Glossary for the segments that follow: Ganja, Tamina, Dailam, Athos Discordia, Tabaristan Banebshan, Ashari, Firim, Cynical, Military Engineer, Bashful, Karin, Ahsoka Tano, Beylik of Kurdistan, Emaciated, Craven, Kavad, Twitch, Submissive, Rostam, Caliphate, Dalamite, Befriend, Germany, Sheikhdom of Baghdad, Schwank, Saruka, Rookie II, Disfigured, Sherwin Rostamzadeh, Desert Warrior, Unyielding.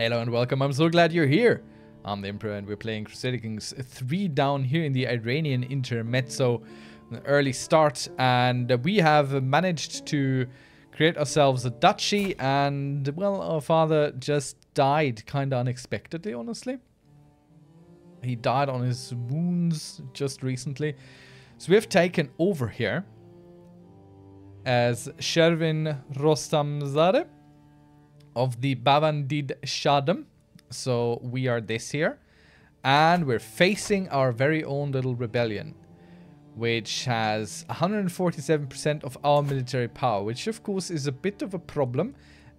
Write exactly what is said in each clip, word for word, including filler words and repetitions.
Hello and welcome, I'm so glad you're here. I'm the Emperor and we're playing Crusader Kings three down here in the Iranian Intermezzo, an early start, and we have managed to create ourselves a duchy, and well, our father just died kind of unexpectedly, honestly. He died on his wounds just recently. So we have taken over here as Sherwin Rostamzadeh of the Bavandid Shahdom. So we are this here. And we're facing our very own little rebellion, which has one hundred forty-seven percent of our military power, which of course is a bit of a problem.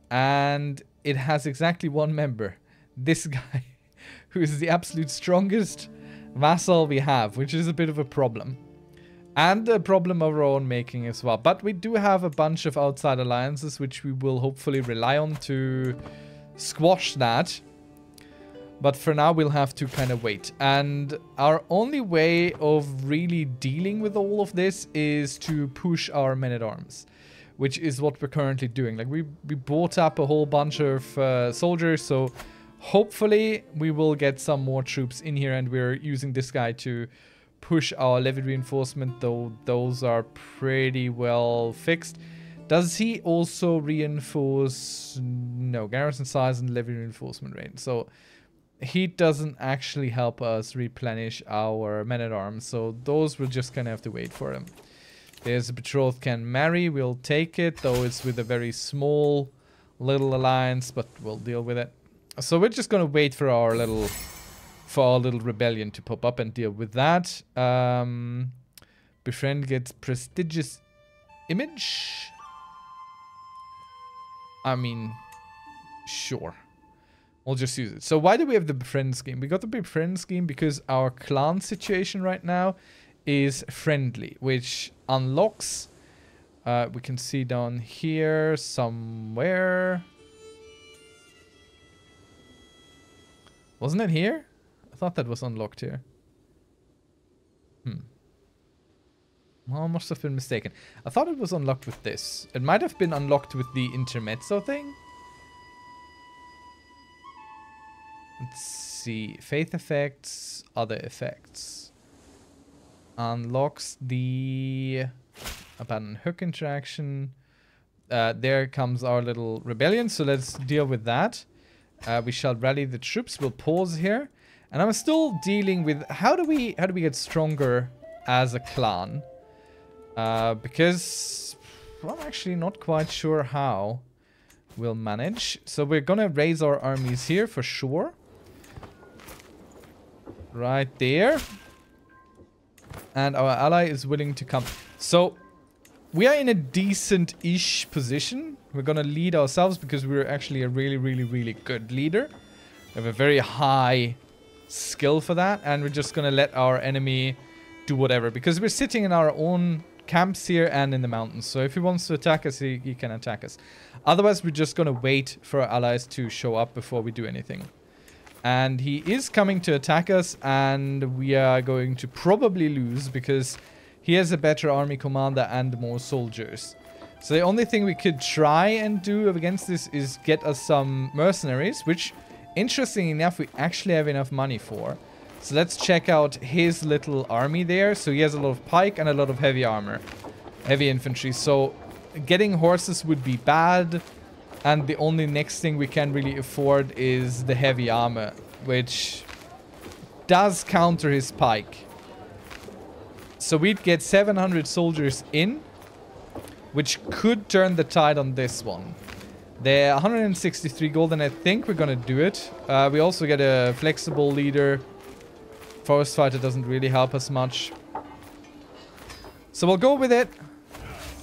And it has exactly one member, this guy, who is the absolute strongest vassal we have, which is a bit of a problem. And a problem of our own making as well. But we do have a bunch of outside alliances, which we will hopefully rely on to squash that. But for now, we'll have to kind of wait. And our only way of really dealing with all of this is to push our men-at-arms, which is what we're currently doing. Like, we, we brought up a whole bunch of uh, soldiers, so hopefully we will get some more troops in here. And we're using this guy to push our levy reinforcement, though those are pretty well fixed. Does he also reinforce? No, garrison size and levy reinforcement rate. So he doesn't actually help us replenish our men-at-arms. So those we're just going to have to wait for him. There's a betrothed can marry. We'll take it, though it's with a very small little alliance, but we'll deal with it. So we're just going to wait for our little for our little rebellion to pop up and deal with that. Um, Befriend gets prestigious image. I mean, sure. We'll just use it. So why do we have the Befriend scheme? We got the Befriend scheme because our clan situation right now is friendly, which unlocks, uh, we can see down here somewhere. Wasn't it here? I thought that was unlocked here. Hmm. Well, I must have been mistaken. I thought it was unlocked with this. It might have been unlocked with the intermezzo thing. Let's see. Faith effects, other effects. Unlocks the abandoned hook interaction. Uh, there comes our little rebellion, so let's deal with that. Uh, we shall rally the troops. We'll pause here. And I'm still dealing with how do we how do we get stronger as a clan? Uh, because I'm actually not quite sure how we'll manage. So we're gonna raise our armies here for sure. Right there. And our ally is willing to come. So we are in a decent-ish position. We're going to lead ourselves because we're actually a really, really, really good leader. We have a very high skill for that. And we're just going to let our enemy do whatever. Because we're sitting in our own camps here and in the mountains. So if he wants to attack us, he, he can attack us. Otherwise, we're just going to wait for our allies to show up before we do anything. And he is coming to attack us. And we are going to probably lose because he has a better army commander and more soldiers. So the only thing we could try and do against this is get us some mercenaries, which, interestingly enough, we actually have enough money for. So let's check out his little army there. So he has a lot of pike and a lot of heavy armor, heavy infantry. So getting horses would be bad. And the only next thing we can really afford is the heavy armor, which does counter his pike. So we'd get seven hundred soldiers in, which could turn the tide on this one. They're one hundred sixty-three gold, and I think we're going to do it. Uh, we also get a flexible leader. Forest fighter doesn't really help us much. So we'll go with it,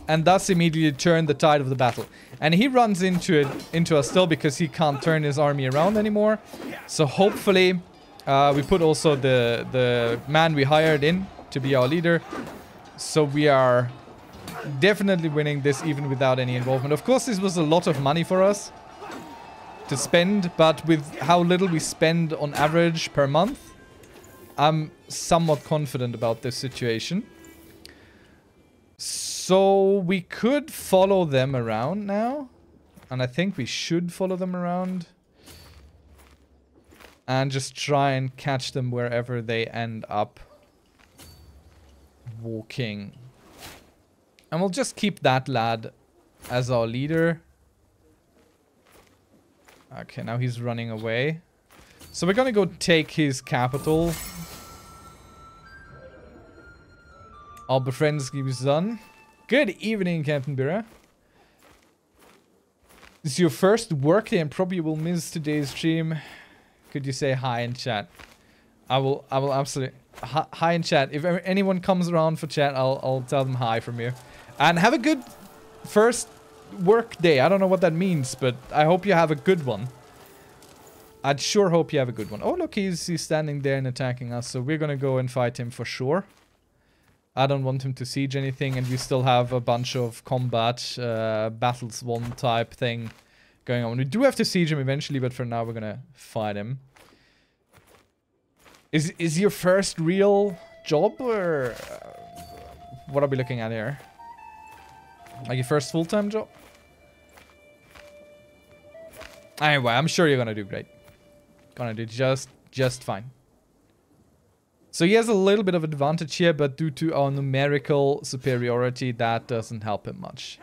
and thus immediately turn the tide of the battle. And he runs into it into us still because he can't turn his army around anymore. So hopefully uh, we put also the, the man we hired in to be our leader. So we are definitely winning this even without any involvement. Of course, this was a lot of money for us to spend, but with how little we spend on average per month, I'm somewhat confident about this situation. So we could follow them around now, and I think we should follow them around. and just try and catch them wherever they end up walking. And we'll just keep that lad as our leader. Okay, now he's running away. So we're gonna go take his capital. Our befriends gives done. Good evening, Captain Biru. It's your first work day and probably will miss today's stream. Could you say hi in chat? I will I will absolutely hi in chat. If anyone comes around for chat, I'll I'll tell them hi from you. And have a good first work day. I don't know what that means, but I hope you have a good one. I'd sure hope you have a good one. Oh, look, he's, he's standing there and attacking us, so we're gonna go and fight him for sure. I don't want him to siege anything, and we still have a bunch of combat, uh, battles one type thing going on. We do have to siege him eventually, but for now we're gonna fight him. Is, is your first real job, or what are we looking at here? Like your first full-time job? Anyway, I'm sure you're gonna do great. Gonna do just, just fine. So he has a little bit of advantage here, but due to our numerical superiority, that doesn't help him much.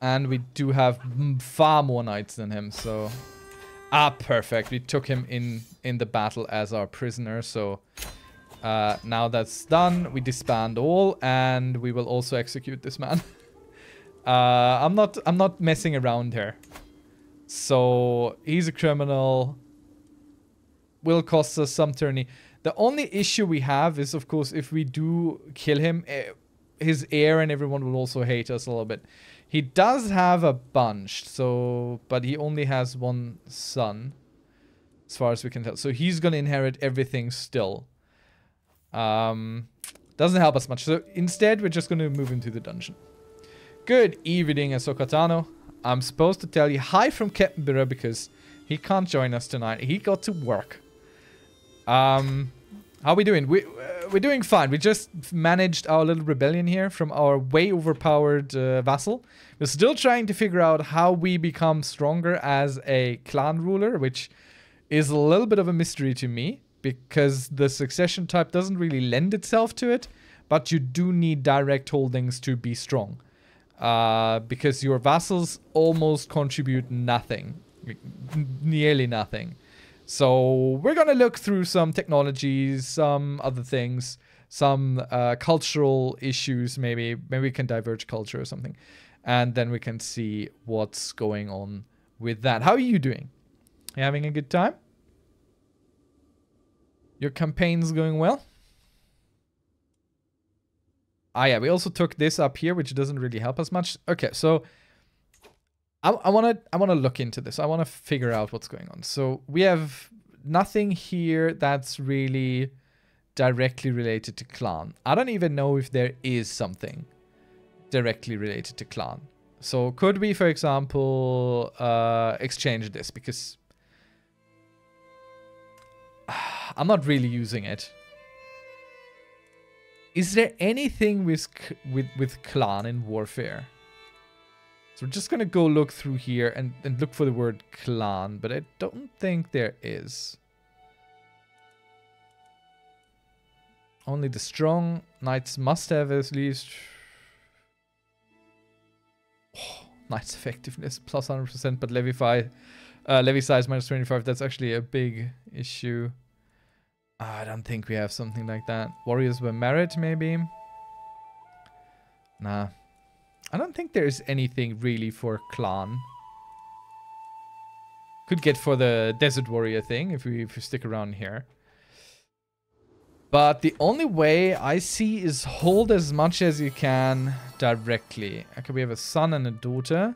And we do have far more knights than him, so... Ah, perfect. We took him in, in the battle as our prisoner, so... Uh, now that's done, we disband all, and we will also execute this man. uh, I'm not, I'm not messing around here. So, he's a criminal. Will cost us some tourney. The only issue we have is, of course, if we do kill him, his heir and everyone will also hate us a little bit. He does have a bunch, so, but he only has one son, as far as we can tell. So he's gonna inherit everything still. Um, doesn't help us much. So instead, we're just going to move into the dungeon. Good evening, Ahsoka Tano. I'm supposed to tell you hi from Captain Biru because he can't join us tonight. He got to work. Um, how are we doing? We, uh, we're doing fine. We just managed our little rebellion here from our way overpowered uh, vassal. We're still trying to figure out how we become stronger as a clan ruler, which is a little bit of a mystery to me, because the succession type doesn't really lend itself to it, but you do need direct holdings to be strong. Uh, because your vassals almost contribute nothing. Nearly nothing. So we're gonna look through some technologies, some other things, some uh, cultural issues maybe. Maybe we can diverge culture or something. And then we can see what's going on with that. How are you doing? You having a good time? Your campaign's going well? Ah, yeah, we also took this up here, which doesn't really help us much. Okay, so I, I wanna I wanna look into this. I wanna figure out what's going on. So we have nothing here that's really directly related to clan. I don't even know if there is something directly related to clan. So could we, for example, uh, exchange this? Because I'm not really using it. Is there anything with with with clan in warfare? So we're just gonna go look through here and, and look for the word clan, but I don't think there is. Only the strong knights must have at least oh, knights effectiveness plus one hundred percent, but levy five. Uh, levy size minus twenty-five, that's actually a big issue. Uh, I don't think we have something like that. Warriors were married, maybe? Nah. I don't think there's anything really for clan. Could get for the Desert Warrior thing if we, if we stick around here. But the only way I see is hold as much as you can directly. Okay, we have a son and a daughter.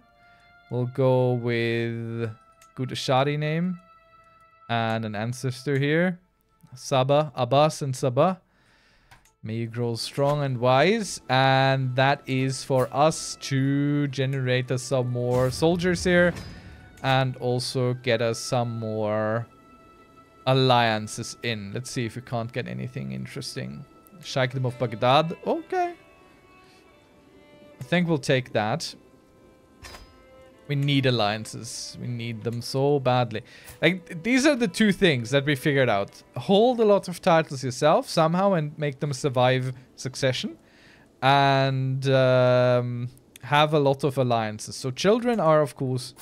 We'll go with... good Ashadi name, and an ancestor here, Sabah, Abbas and Sabah. May you grow strong and wise, and that is for us to generate us some more soldiers here, and also get us some more alliances in. Let's see if we can't get anything interesting. Sheikhdom of Baghdad, okay. I think we'll take that. We need alliances. We need them so badly. Like, these are the two things that we figured out. Hold a lot of titles yourself somehow and make them survive succession. And um, have a lot of alliances. So children are, of course,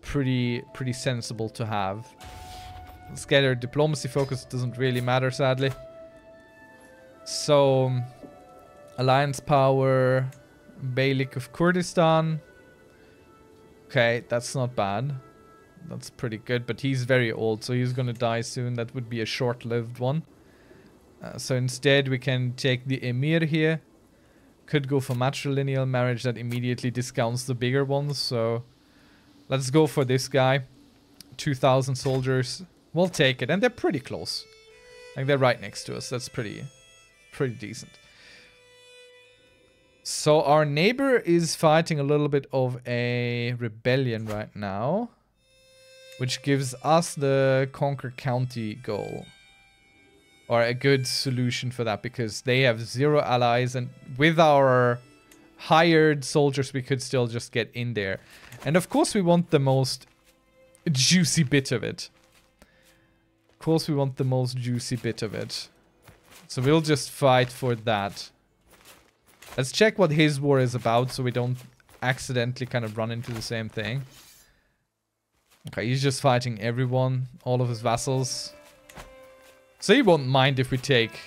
pretty pretty sensible to have. Let's get our diplomacy focus. It doesn't really matter, sadly. So, alliance power. Beylik of Kurdistan. Okay, that's not bad. That's pretty good, but he's very old, so he's gonna die soon. That would be a short-lived one. Uh, so instead, we can take the emir here. Could go for matrilineal marriage. That immediately discounts the bigger ones, so... Let's go for this guy. two thousand soldiers. We'll take it, and they're pretty close. Like, they're right next to us. That's pretty, pretty decent. So our neighbor is fighting a little bit of a rebellion right now, which gives us the Conquer County goal. Or a good solution for that, because they have zero allies, and with our hired soldiers we could still just get in there. And of course we want the most juicy bit of it. Of course we want the most juicy bit of it. So we'll just fight for that. Let's check what his war is about, so we don't accidentally kind of run into the same thing. Okay, he's just fighting everyone, all of his vassals. So he won't mind if we take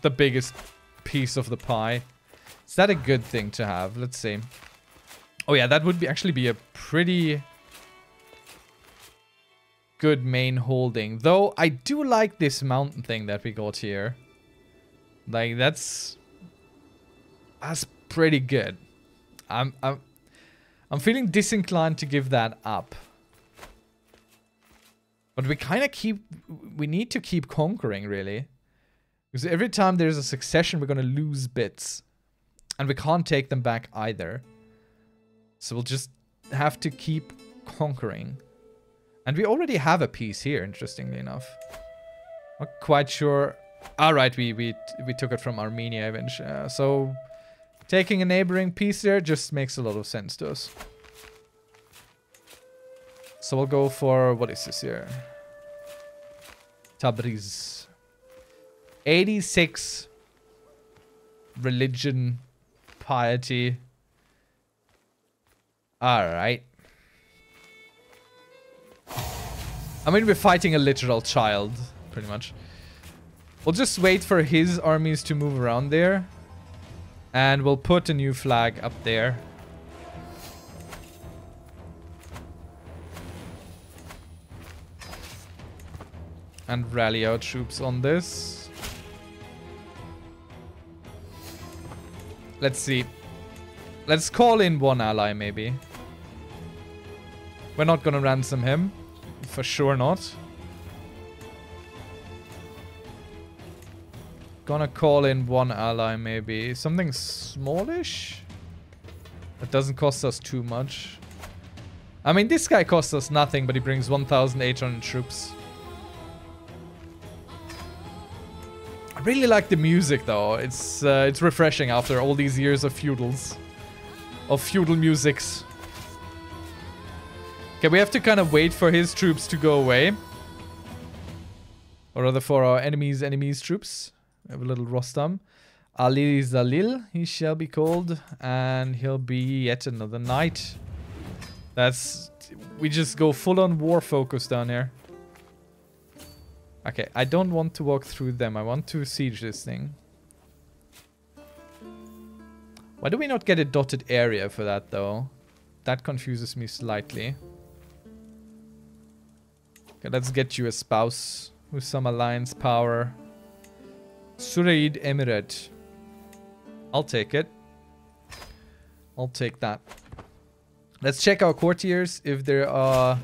the biggest piece of the pie. Is that a good thing to have? Let's see. Oh yeah, that would be actually be a pretty good main holding. Though, I do like this mountain thing that we got here. Like, that's... That's pretty good. I'm I'm I'm feeling disinclined to give that up. But we kind of keep we need to keep conquering, really. Because every time there's a succession, we're going to lose bits. And we can't take them back either. So we'll just have to keep conquering. And we already have a piece here, interestingly enough. Not quite sure. All right, we we we took it from Armenia eventually. Uh, so taking a neighboring piece there just makes a lot of sense to us. So we'll go for... What is this here? Tabriz. eighty-six. Religion. Piety. Alright. I mean, we're fighting a literal child, pretty much. We'll just wait for his armies to move around there. And we'll put a new flag up there. And rally our troops on this. Let's see. Let's call in one ally, maybe. We're not gonna ransom him. For sure not. Gonna call in one ally, maybe. Something smallish? That doesn't cost us too much. I mean, this guy costs us nothing, but he brings one thousand eight hundred troops. I really like the music, though. It's uh, it's refreshing after all these years of feudals. Of feudal musics. Okay, we have to kind of wait for his troops to go away. Or rather for our enemies' enemies' troops. We have a little Rostam. Ali Zalil, he shall be called. And he'll be yet another knight. That's... We just go full-on war focus down here. Okay, I don't want to walk through them. I want to siege this thing. Why do we not get a dotted area for that, though? That confuses me slightly. Okay, let's get you a spouse with some alliance power. Suraid Emirate. I'll take it. I'll take that. Let's check our courtiers if there are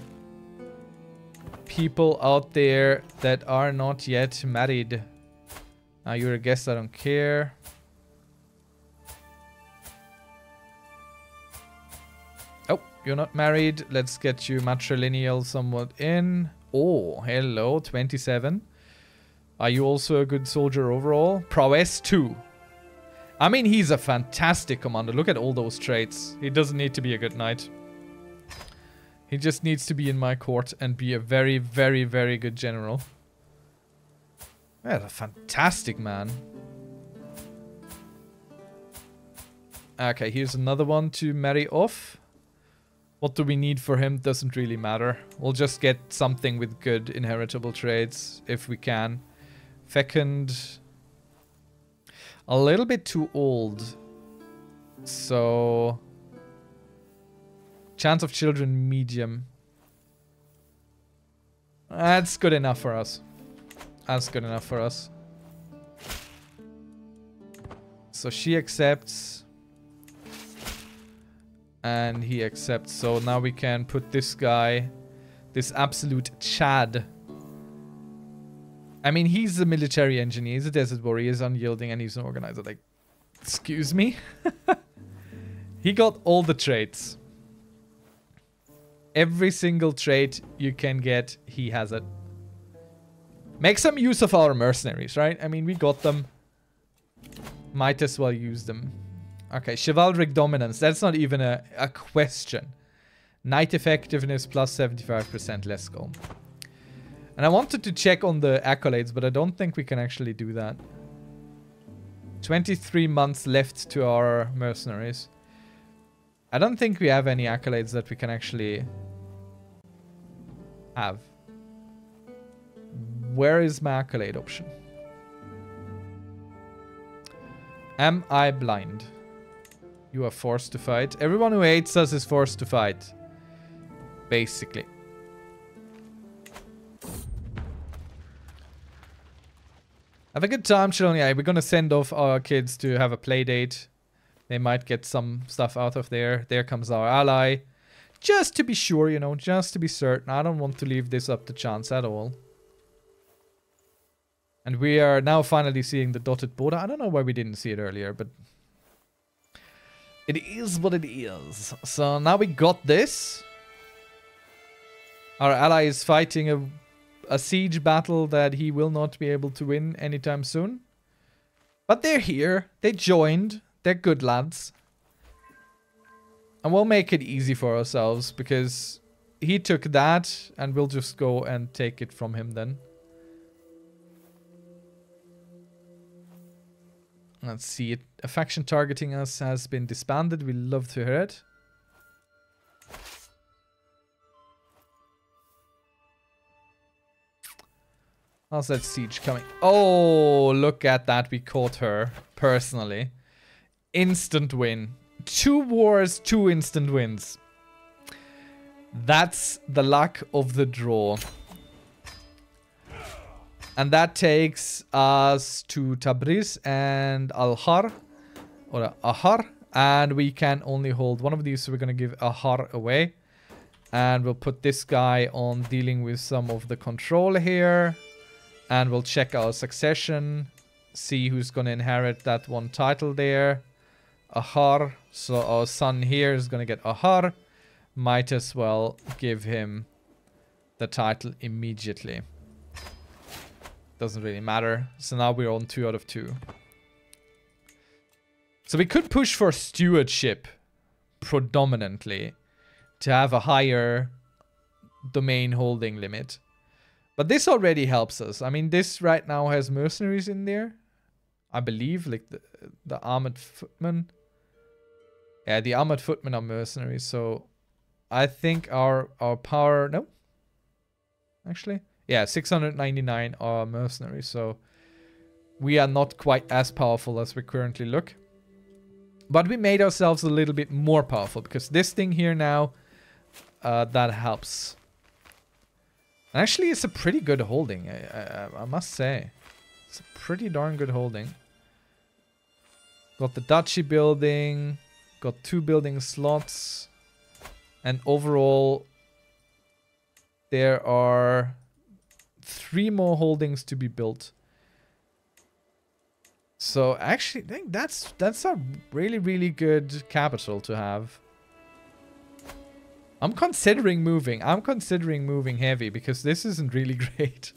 people out there that are not yet married. Uh, you're a guest, I don't care. Oh, you're not married. Let's get you matrilineal somewhat in. Oh, hello, twenty-seven. Are you also a good soldier overall? Prowess two. I mean, he's a fantastic commander. Look at all those traits. He doesn't need to be a good knight. He just needs to be in my court and be a very, very, very good general. That's a fantastic man. Okay, here's another one to marry off. What do we need for him? Doesn't really matter. We'll just get something with good inheritable traits if we can. Fecund. A little bit too old. So... chance of children, medium. That's good enough for us. That's good enough for us. So she accepts... and he accepts. So now we can put this guy, this absolute Chad. I mean, he's a military engineer, he's a desert warrior, he's unyielding, and he's an organizer. Like, excuse me? He got all the traits. Every single trait you can get, he has it. Make some use of our mercenaries, right? I mean, we got them. Might as well use them. Okay, Chivalric Dominance, that's not even a, a question. Knight Effectiveness plus seventy-five percent, let's go. And I wanted to check on the accolades, but I don't think we can actually do that. twenty-three months left to our mercenaries. I don't think we have any accolades that we can actually have. Where is my accolade option? Am I blind? You are forced to fight. Everyone who hates us is forced to fight. Basically. Have a good time, children. Yeah, we're gonna send off our kids to have a play date. They might get some stuff out of there. There comes our ally. Just to be sure, you know, just to be certain. I don't want to leave this up to chance at all. And we are now finally seeing the dotted border. I don't know why we didn't see it earlier, but... it is what it is. So now we got this. Our ally is fighting a, a siege battle that he will not be able to win anytime soon. But they're here. They joined. They're good lads. And we'll make it easy for ourselves because he took that and we'll just go and take it from him then. Let's see it. A faction targeting us has been disbanded. We love to hear it. How's that siege coming? Oh, look at that. We caught her personally. Instant win. Two wars, two instant wins. That's the luck of the draw. And that takes us to Tabriz and Ahar, or Ahar, and we can only hold one of these, so we're going to give Ahar away. And we'll put this guy on dealing with some of the control here. And we'll check our succession, see who's going to inherit that one title there. Ahar, so our son here is going to get Ahar. Might as well give him the title immediately. Doesn't really matter. So now we're on two out of two. So we could push for stewardship predominantly to have a higher domain holding limit. But this already helps us. I mean, this right now has mercenaries in there. I believe, like the, the armored footmen. Yeah, the armored footmen are mercenaries. So I think our, our power... no. Actually... yeah, six hundred ninety-nine are mercenaries, so we are not quite as powerful as we currently look. But we made ourselves a little bit more powerful, because this thing here now, uh, that helps. And actually, it's a pretty good holding, I, I, I must say. It's a pretty darn good holding. Got the duchy building, got two building slots, and overall, there are... three more holdings to be built. So actually, I think that's that's a really, really good capital to have. I'm considering moving. I'm considering moving heavy because this isn't really great.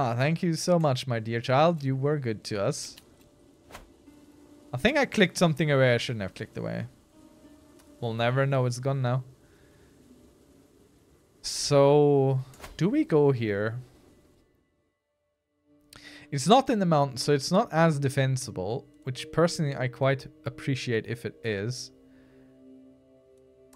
Ah, thank you so much, my dear child. You were good to us. I think I clicked something away I shouldn't have clicked away. We'll never know. It's gone now. So, do we go here? It's not in the mountain, so it's not as defensible, which personally I quite appreciate if it is.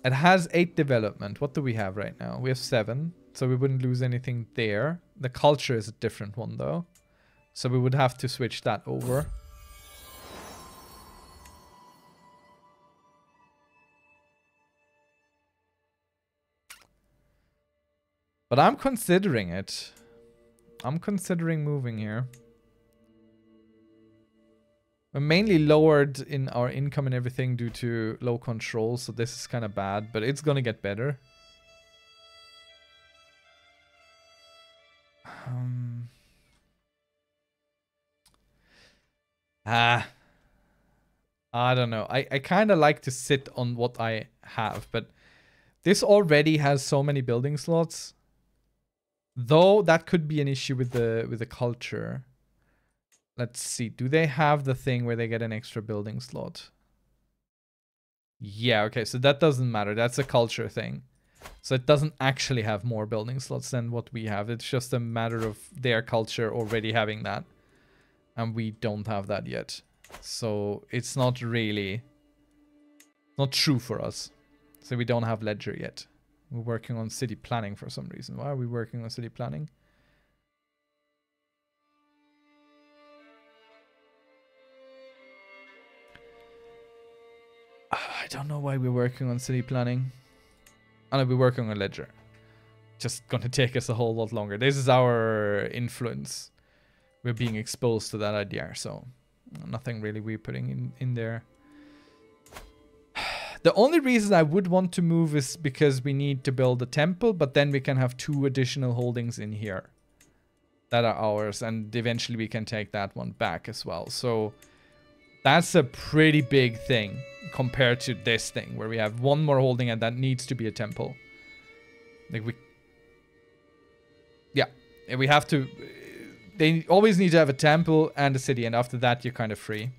It has eight development. What do we have right now? We have seven, so we wouldn't lose anything there. The culture is a different one, though. So we would have to switch that over. But I'm considering it. I'm considering moving here. We're mainly lowered in our income and everything due to low control, so this is kind of bad, but it's gonna get better. Um. Ah. I don't know. I, I kind of like to sit on what I have, but this already has so many building slots. Though that could be an issue with the with the culture. Let's see. Do they have the thing where they get an extra building slot? Yeah, okay. So that doesn't matter. That's a culture thing. So it doesn't actually have more building slots than what we have. It's just a matter of their culture already having that. And we don't have that yet. So it's not really... not true for us. So we don't have ledger yet. We're working on city planning for some reason. Why are we working on city planning? I don't know why we're working on city planning. I know we're working on ledger. Just gonna take us a whole lot longer. This is our influence. We're being exposed to that idea, so nothing really we're putting in, in there. The only reason I would want to move is because we need to build a temple, but then we can have two additional holdings in here that are ours, and eventually we can take that one back as well. So that's a pretty big thing compared to this thing where we have one more holding and that needs to be a temple. Like we, yeah, we have to, they always need to have a temple and a city, and after that you're kind of free.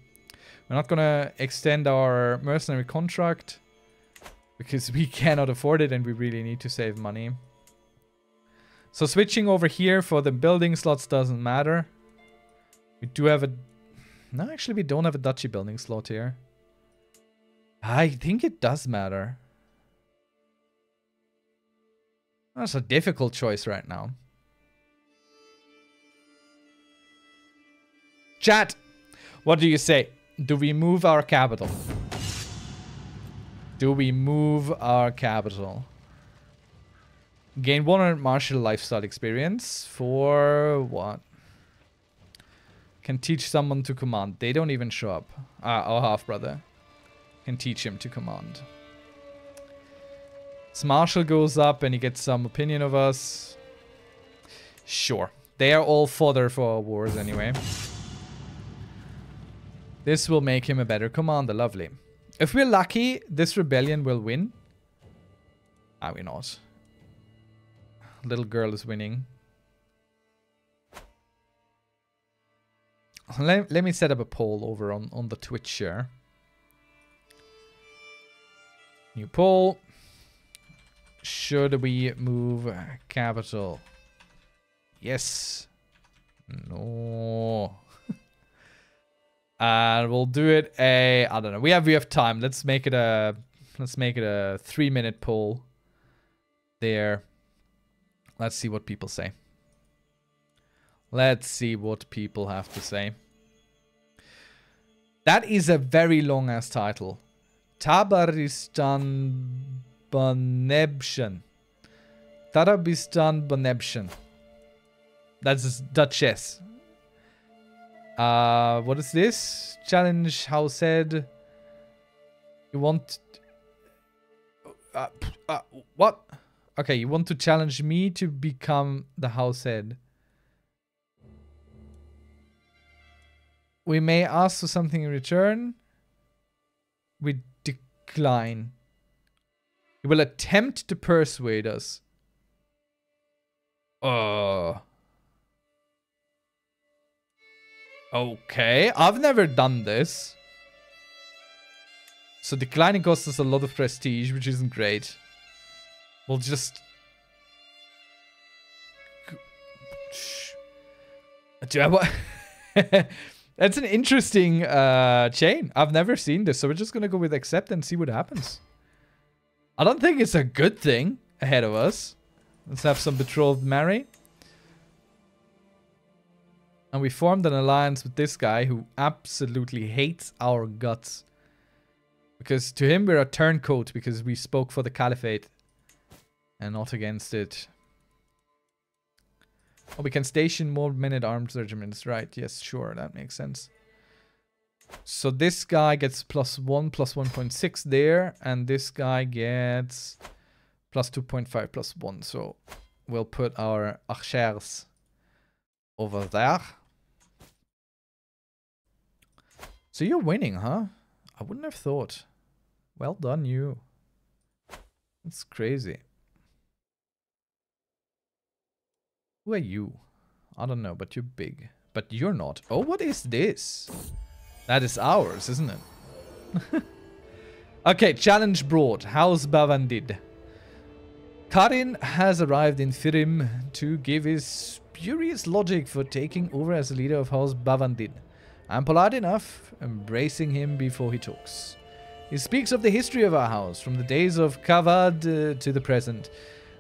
We're not gonna extend our mercenary contract because we cannot afford it and we really need to save money. So switching over here for the building slots doesn't matter. We do have a... no, actually we don't have a duchy building slot here. I think it does matter. That's a difficult choice right now. Chat! What do you say? Do we move our capital? Do we move our capital? Gain one hundred martial lifestyle experience for what? Can teach someone to command. They don't even show up. Ah, our half-brother. Can teach him to command. His martial goes up and he gets some opinion of us. Sure. They are all fodder for our wars anyway. This will make him a better commander, lovely. If we're lucky, this rebellion will win. Are we not? Little girl is winning. Let, let me set up a poll over on, on the Twitch share. New poll. Should we move capital? Yes. No. And we'll do it a... I don't know. We have we have time. Let's make it a... Let's make it a three-minute poll. There. Let's see what people say. Let's see what people have to say. That is a very long-ass title. Tabaristan Banebshan. Tabaristan Banebshan. That's Duchess. Uh, what is this? Challenge Househead. You want... Uh, uh, what? Okay, you want to challenge me to become the Househead. We may ask for something in return. We decline. You will attempt to persuade us. Oh... Uh. Okay, I've never done this. So declining costs us a lot of prestige, which isn't great. We'll just... Do I want... That's an interesting uh, chain. I've never seen this, so we're just going to go with accept and see what happens. I don't think it's a good thing ahead of us. Let's have some betrothed marry. And we formed an alliance with this guy who absolutely hates our guts. Because to him, we're a turncoat because we spoke for the Caliphate and not against it. Oh, we can station more men-at-arms regiments, right? Yes, sure, that makes sense. So this guy gets plus one, plus one point six there, and this guy gets plus two point five, plus one. So we'll put our Ahshars over there. So you're winning, huh? I wouldn't have thought. Well done, you. That's crazy. Who are you? I don't know, but you're big. But you're not. Oh, what is this? That is ours, isn't it? Okay, challenge brought. House Bavandid. Karin has arrived in Firim to give his spurious logic for taking over as the leader of House Bavandid. I'm polite enough, embracing him before he talks. He speaks of the history of our house, from the days of Kavad uh, to the present.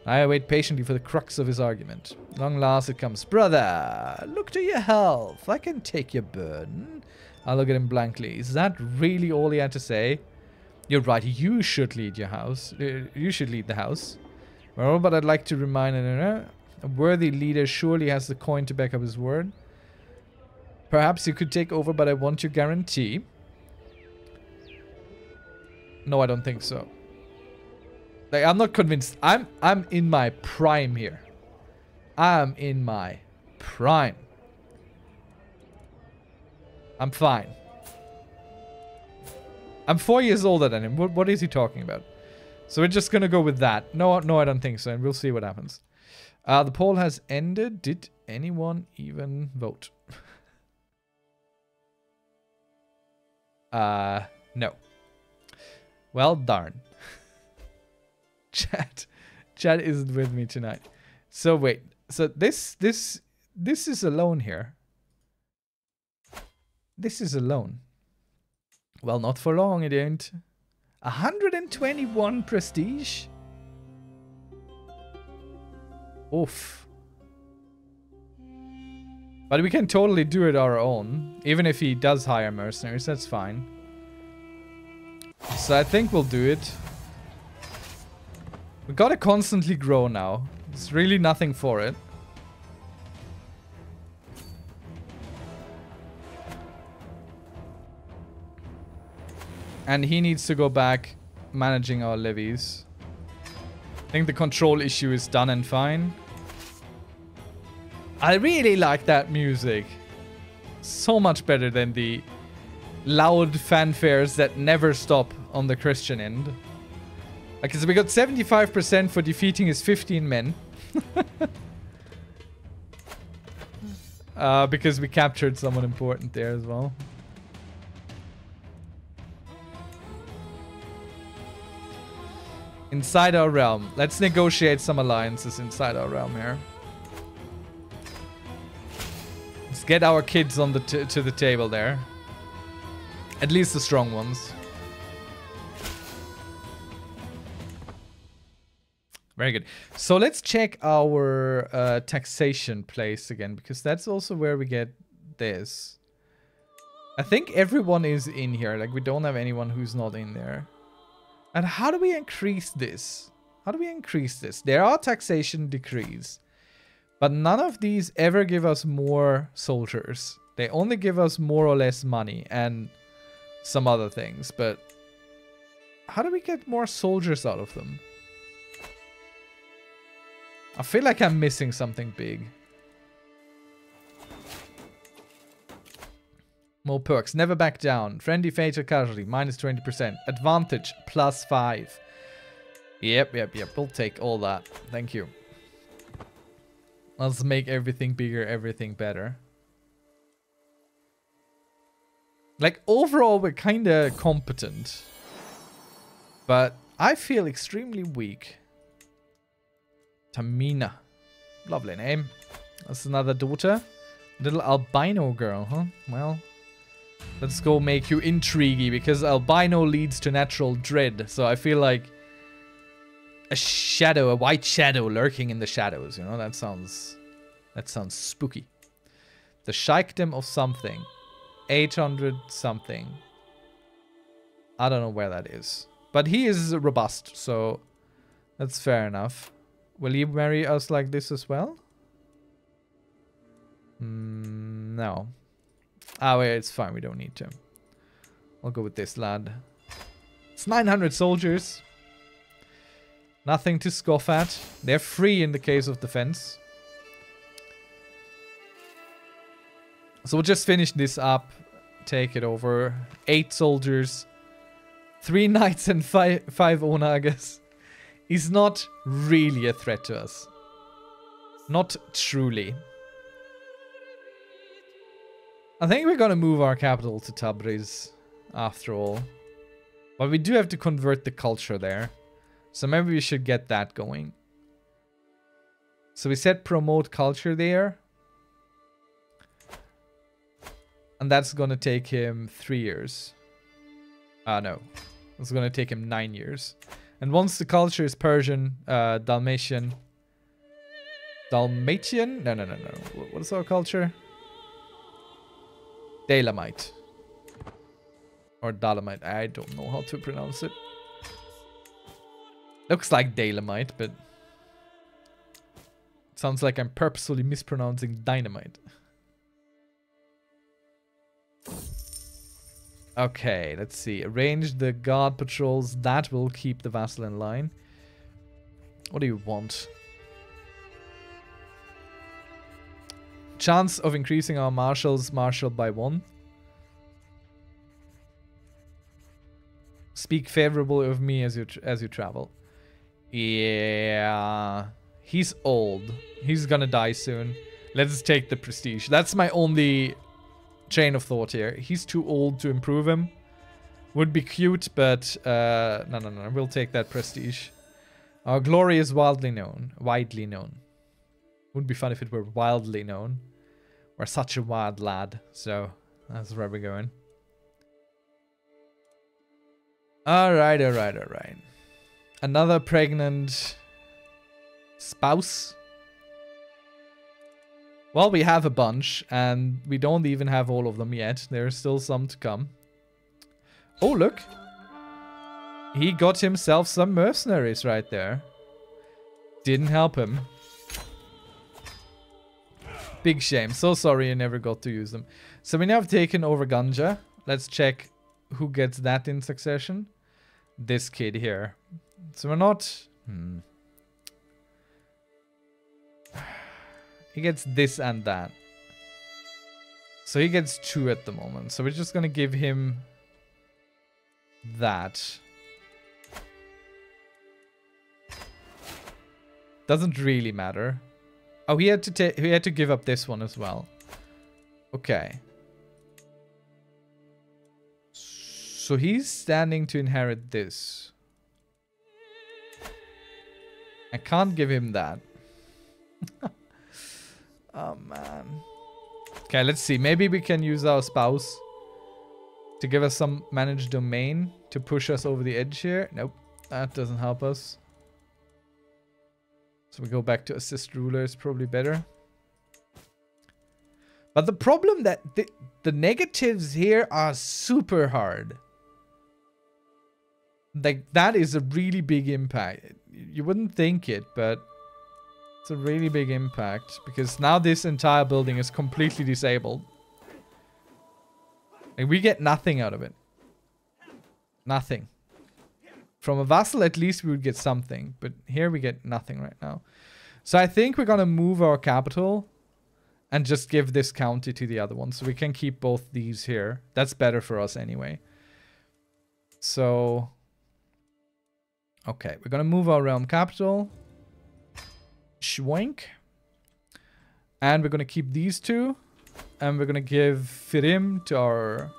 I wait patiently for the crux of his argument. Long last it comes. Brother, look to your health. I can take your burden. I look at him blankly. Is that really all he had to say? You're right. You should lead your house. Uh, you should lead the house. Well, but I'd like to remind him, a worthy leader surely has the coin to back up his word. Perhaps you could take over, but I want your guarantee. No, I don't think so. Like, I'm not convinced. I'm I'm in my prime here. I'm in my prime. I'm fine. I'm four years older than him. What, what is he talking about? So we're just going to go with that. No, no, I don't think so. And we'll see what happens. Uh, the poll has ended. Did anyone even vote? uh, no. Well, darn. Chat, chat isn't with me tonight. So wait, so this, this, this is alone here. This is alone. Well, not for long, it ain't. one hundred twenty-one prestige? Oof. But we can totally do it our own. Even if he does hire mercenaries, that's fine. So I think we'll do it. We gotta constantly grow now. There's really nothing for it. And he needs to go back managing our levies. I think the control issue is done and fine. I really like that music. So much better than the loud fanfares that never stop on the Christian end. Okay, so we got seventy-five percent for defeating his fifteen men. uh, because we captured someone important there as well. Inside our realm. Let's negotiate some alliances inside our realm here. Let's get our kids on the t to the table there. At least the strong ones. Very good. So let's check our uh, taxation place again, because that's also where we get this. I think everyone is in here. Like, we don't have anyone who's not in there. And how do we increase this? How do we increase this? There are taxation decrees, but none of these ever give us more soldiers. They only give us more or less money and some other things. But how do we get more soldiers out of them? I feel like I'm missing something big. More perks. Never back down. Friendly fatal casualty. Minus twenty percent. Advantage. Plus five. Yep, yep, yep. We'll take all that. Thank you. Let's make everything bigger, everything better. Like, overall, we're kind of competent. But I feel extremely weak. Tamina. Lovely name. That's another daughter. Little albino girl, huh? Well, let's go make you intriguey, because albino leads to natural dread. So I feel like a shadow, a white shadow lurking in the shadows. You know, that sounds, that sounds spooky. The Sheikhdom of something. eight hundred something. I don't know where that is. But he is robust, so that's fair enough. Will he marry us like this as well? Mm, no. Ah, wait, it's fine. We don't need to. I'll go with this lad. It's nine hundred soldiers. Nothing to scoff at. They're free in the case of defense. So we'll just finish this up. Take it over. Eight soldiers. Three knights and five, five onagas. He's not really a threat to us. Not truly. I think we're going to move our capital to Tabriz after all. But we do have to convert the culture there. So maybe we should get that going. So we said promote culture there. And that's going to take him three years. Ah, uh, no. It's going to take him nine years. And once the culture is Persian, uh, Dalmatian. Dalmatian? No, no, no, no. What is our culture? Dalamite. Or Dalamite. I don't know how to pronounce it. Looks like Dalamite, but... it sounds like I'm purposefully mispronouncing dynamite. Okay, let's see. Arrange the guard patrols. That will keep the vassal in line. What do you want? Chance of increasing our marshals marshal by one. Speak favorably of me as you tr as you travel. Yeah, he's old. He's gonna die soon. Let's take the prestige. That's my only chain of thought here. He's too old to improve him. Would be cute, but uh, no, no, no. We'll take that prestige. Our glory is wildly known. Widely known. Wouldn't be fun if it were wildly known. We're such a wild lad. So that's where we're going. Alright, alright, alright. Another pregnant spouse. Well, we have a bunch, and we don't even have all of them yet. There are still some to come. Oh, look. He got himself some mercenaries right there. Didn't help him. Big shame. So sorry you never got to use them. So we now have taken over Ganja. Let's check who gets that in succession. This kid here. So we're not... Hmm. He gets this and that. So he gets two at the moment. So we're just going to give him that. Doesn't really matter. Oh, he had to take. He had to give up this one as well. Okay. So he's standing to inherit this. I can't give him that. Oh, man. Okay, let's see. Maybe we can use our spouse to give us some managed domain to push us over the edge here. Nope, that doesn't help us. So we go back to assist ruler is probably better. But the problem that the, the negatives here are super hard. Like, that is a really big impact. You wouldn't think it, but... it's a really big impact, because now this entire building is completely disabled. And we get nothing out of it. Nothing. From a vassal, at least we would get something. But here we get nothing right now. So I think we're going to move our capital and just give this county to the other one. So we can keep both these here. That's better for us anyway. So... okay, we're going to move our realm capital. Schwank. And we're going to keep these two. And we're going to give Firim to our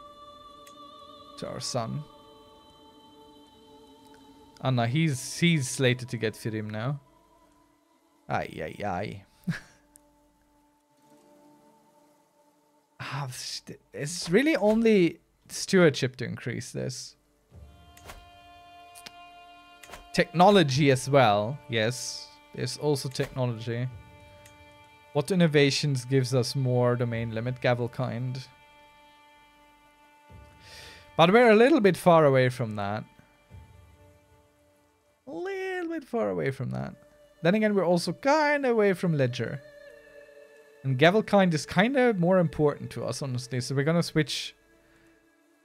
to our son. Oh no, he's, he's slated to get Firim now. Aye, aye, aye. Ah, it's really only stewardship to increase this. Technology as well. Yes, there's also technology. What innovations gives us more domain limit? Gavelkind. But we're a little bit far away from that. A little bit far away from that. Then again, we're also kind of away from Ledger. And Gavelkind is kind of more important to us, honestly. So we're going to switch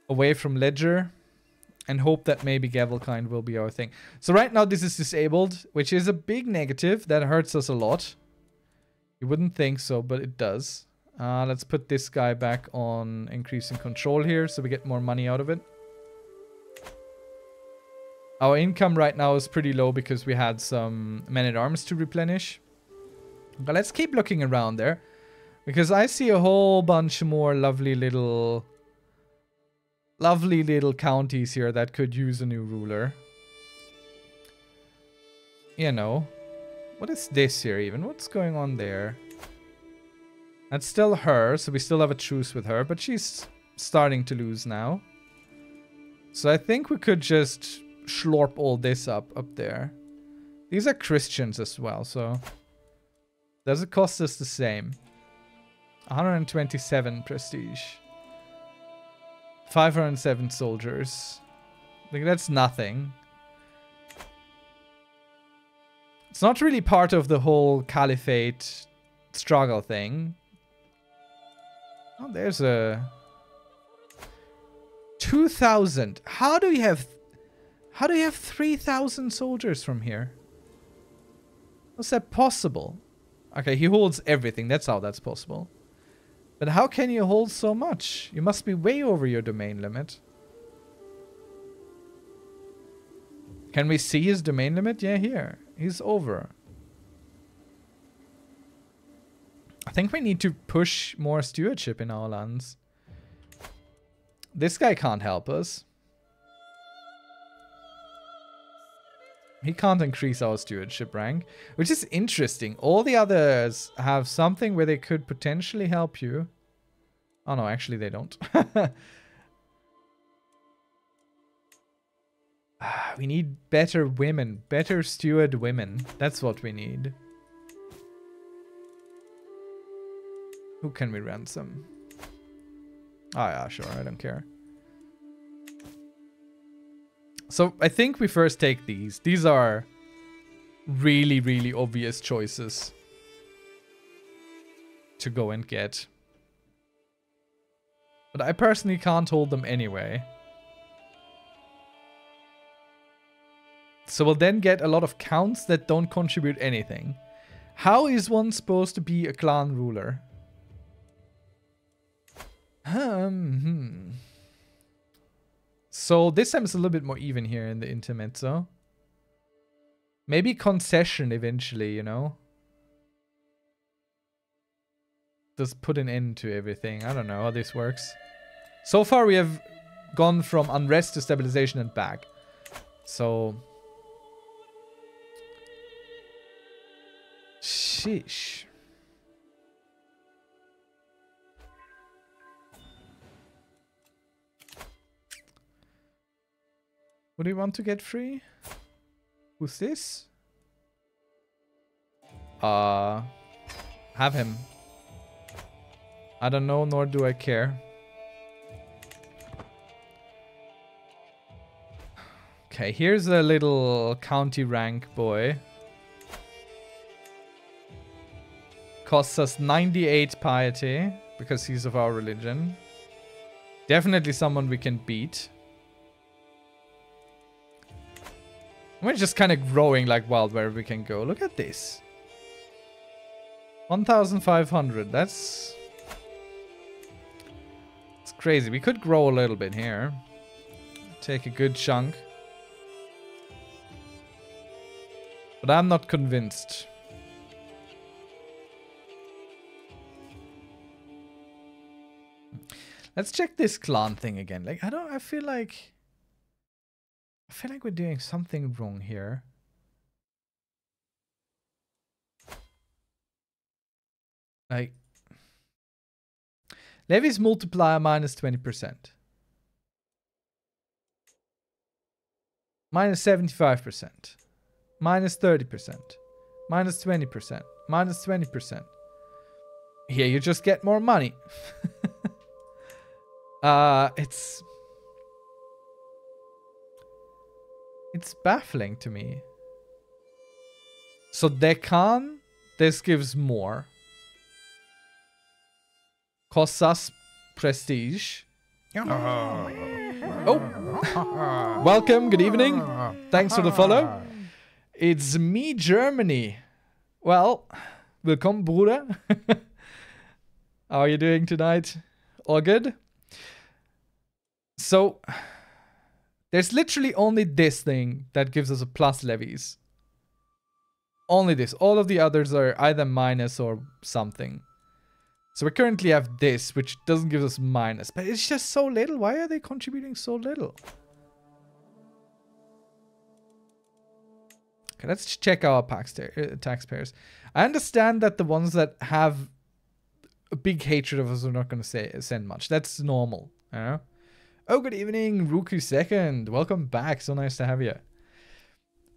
away from Ledger and hope that maybe Gavelkind will be our thing. So right now, this is disabled, which is a big negative. That hurts us a lot. You wouldn't think so, but it does. Uh, let's put this guy back on increasing control here so we get more money out of it. Our income right now is pretty low because we had some men-at-arms to replenish. But let's keep looking around there, because I see a whole bunch more lovely little, lovely little counties here that could use a new ruler. You know. What is this here even? What's going on there? That's still her, so we still have a truce with her, but she's starting to lose now. So I think we could just schlorp all this up up there. These are Christians as well, so does it cost us the same? one hundred twenty-seven prestige. five hundred seven soldiers. Like, that's nothing. It's not really part of the whole Caliphate struggle thing. Oh, there's a... two thousand. How do we have... How do we have three thousand soldiers from here? How's that possible? Okay, he holds everything. That's how that's possible. But how can you hold so much? You must be way over your domain limit. Can we see his domain limit? Yeah, here. He's over. I think we need to push more stewardship in our lands. This guy can't help us. He can't increase our stewardship rank, which is interesting. All the others have something where they could potentially help you. Oh no, actually they don't. We need better women. Better steward women. That's what we need. Who can we ransom? Ah, oh, yeah, sure. I don't care. So, I think we first take these. These are really, really obvious choices to go and get. But I personally can't hold them anyway. So we'll then get a lot of counts that don't contribute anything. How is one supposed to be a clan ruler? Um, hmm. So this time it's a little bit more even here in the intermezzo. Maybe concession eventually, you know? Just put an end to everything. I don't know how this works. So far we have gone from unrest to stabilization and back. So... Sheesh. What do you want to get free? Who's this? Uh, have him. I don't know, nor do I care. Okay, here's a little county rank boy. Costs us ninety-eight piety because he's of our religion. Definitely someone we can beat. We're just kind of growing like wild wherever we can go. Look at this. one thousand five hundred. That's... It's crazy. We could grow a little bit here. Take a good chunk. But I'm not convinced. Let's check this clan thing again. Like, I don't, I feel like, I feel like we're doing something wrong here. Like, levies multiplier minus twenty percent. Minus seventy-five percent. Minus thirty percent. Minus twenty percent. Minus twenty percent. Here you just get more money. uh, it's... It's baffling to me. So they can, this gives more. Costs us prestige. Oh, oh. Welcome, good evening. Thanks for the follow. It's me, Germany. Well, welcome, Bruder. How are you doing tonight? All good? So, there's literally only this thing that gives us a plus levies. Only this. All of the others are either minus or something. So we currently have this, which doesn't give us minus, but it's just so little. Why are they contributing so little? Okay, let's check our taxpayers. I understand that the ones that have a big hatred of us are not going to say send much. That's normal. You know? Oh, good evening, Rookie Second. Welcome back. So nice to have you.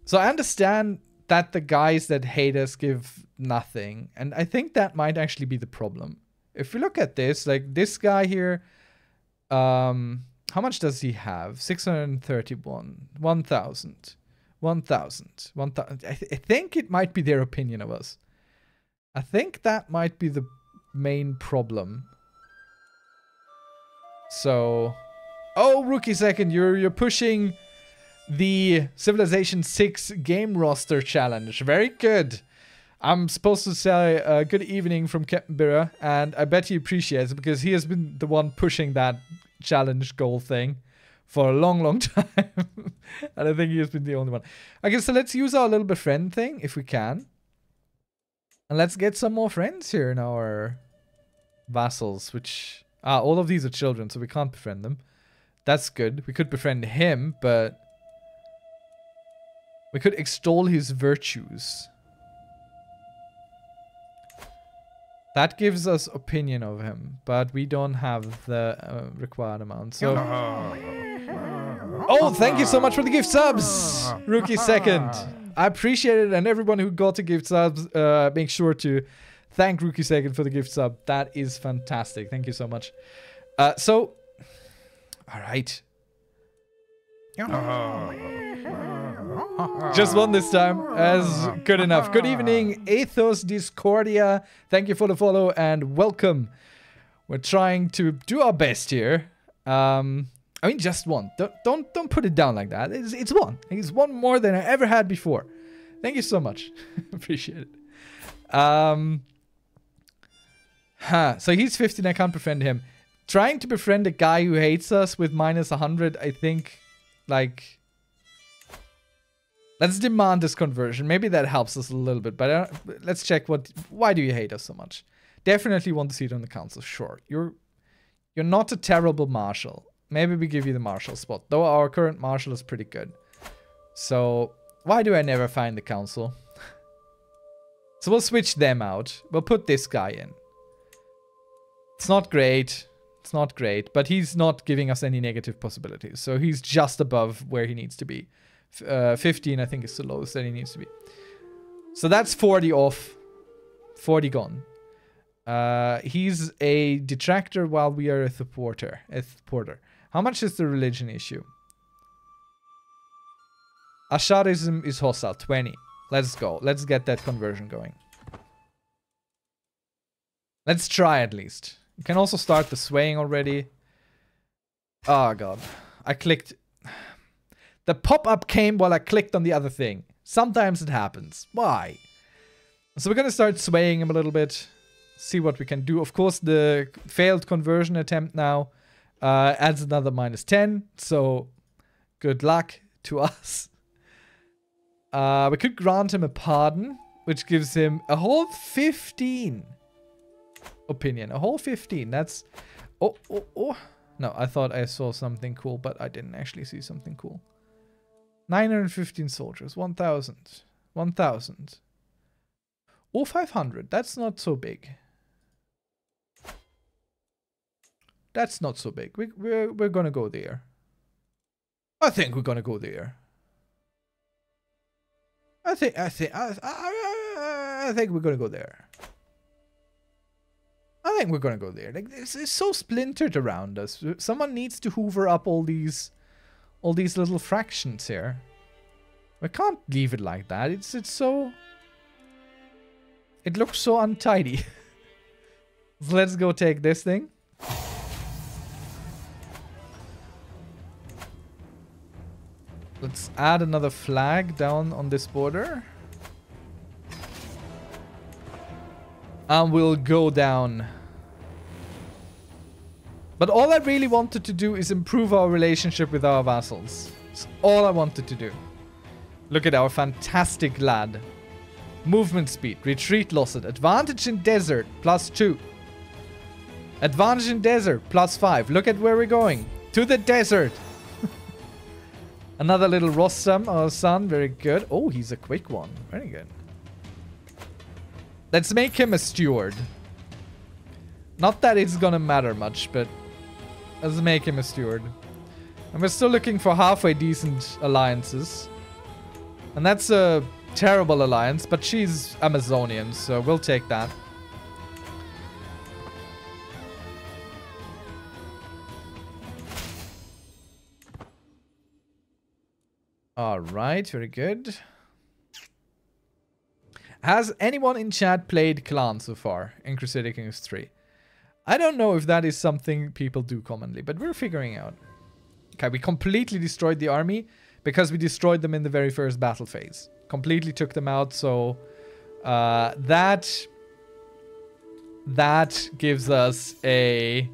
So I understand that the guys that hate us give nothing. And I think that might actually be the problem. If we look at this, like this guy here, um, how much does he have? six hundred thirty-one, one thousand, one thousand, one thousand. I, th I think it might be their opinion of us. I think that might be the main problem. So, oh, Rookie Second, you're, you're pushing the Civilization six game roster challenge. Very good. I'm supposed to say uh, good evening from Captain Biru, and I bet he appreciates it because he has been the one pushing that challenge goal thing for a long, long time. And I think he has been the only one. Okay, so let's use our little befriend thing if we can. And let's get some more friends here in our vassals, which... Ah, all of these are children, so we can't befriend them. That's good. We could befriend him, but... We could extol his virtues. That gives us opinion of him, but we don't have the uh, required amount. So, oh, thank you so much for the gift subs, Rookie Second. I appreciate it, and everyone who got the gift subs, uh, make sure to thank Rookie Second for the gift sub. That is fantastic. Thank you so much. Uh, so, all right. Just one this time, as good enough. Good evening, Athos Discordia. Thank you for the follow and welcome. We're trying to do our best here. Um, I mean, just one. Don't don't don't put it down like that. It's it's one. It's one more than I ever had before. Thank you so much. Appreciate it. Um, huh. So he's fifteen. I can't befriend him. Trying to befriend a guy who hates us with minus one hundred. I think, like. Let's demand this conversion. Maybe that helps us a little bit, but uh, let's check what... Why do you hate us so much? Definitely want to see it on the council. Sure. You're you're not a terrible marshal. Maybe we give you the marshal spot. Though our current marshal is pretty good. So, why do I never find the council? So we'll switch them out. We'll put this guy in. It's not great. It's not great. But he's not giving us any negative possibilities. So he's just above where he needs to be. Uh, fifteen, I think, is the lowest that he needs to be. So that's forty off. forty gone. Uh, he's a detractor while we are a supporter. A supporter. How much is the religion issue? Asharism is hostile. twenty. Let's go. Let's get that conversion going. Let's try at least. You can also start the swaying already. Oh, God. I clicked... The pop-up came while I clicked on the other thing. Sometimes it happens. Why? So we're going to start swaying him a little bit. See what we can do. Of course, the failed conversion attempt now uh, adds another minus ten. So, good luck to us. Uh, we could grant him a pardon, which gives him a whole fifteen opinion. A whole fifteen. That's... Oh, oh, oh. No, I thought I saw something cool, but I didn't actually see something cool. nine hundred fifteen soldiers. one thousand. one thousand. Or five hundred. That's not so big. That's not so big. We, we're, we're gonna go there. I think we're gonna go there. I think, I think, I, I, I think we're gonna go there. I think we're gonna go there. Like, it's, it's so splintered around us. Someone needs to hoover up all these, all these little fractions here. We can't leave it like that. It's, it's so... It looks so untidy. So let's go take this thing. Let's add another flag down on this border. And we'll go down. But all I really wanted to do is improve our relationship with our vassals. That's all I wanted to do. Look at our fantastic lad. Movement speed, retreat losses, advantage in desert, plus two. Advantage in desert, plus five. Look at where we're going. To the desert. Another little Rostam, our son. Very good. Oh, he's a quick one. Very good. Let's make him a steward. Not that it's gonna matter much, but let's make him a steward. And we're still looking for halfway decent alliances. And that's a terrible alliance, but she's Amazonian, so we'll take that. Alright, very good. Has anyone in chat played Clan so far in Crusader Kings three? I don't know if that is something people do commonly, but we're figuring out. Okay, we completely destroyed the army because we destroyed them in the very first battle phase. Completely took them out, so uh, that, that gives us a...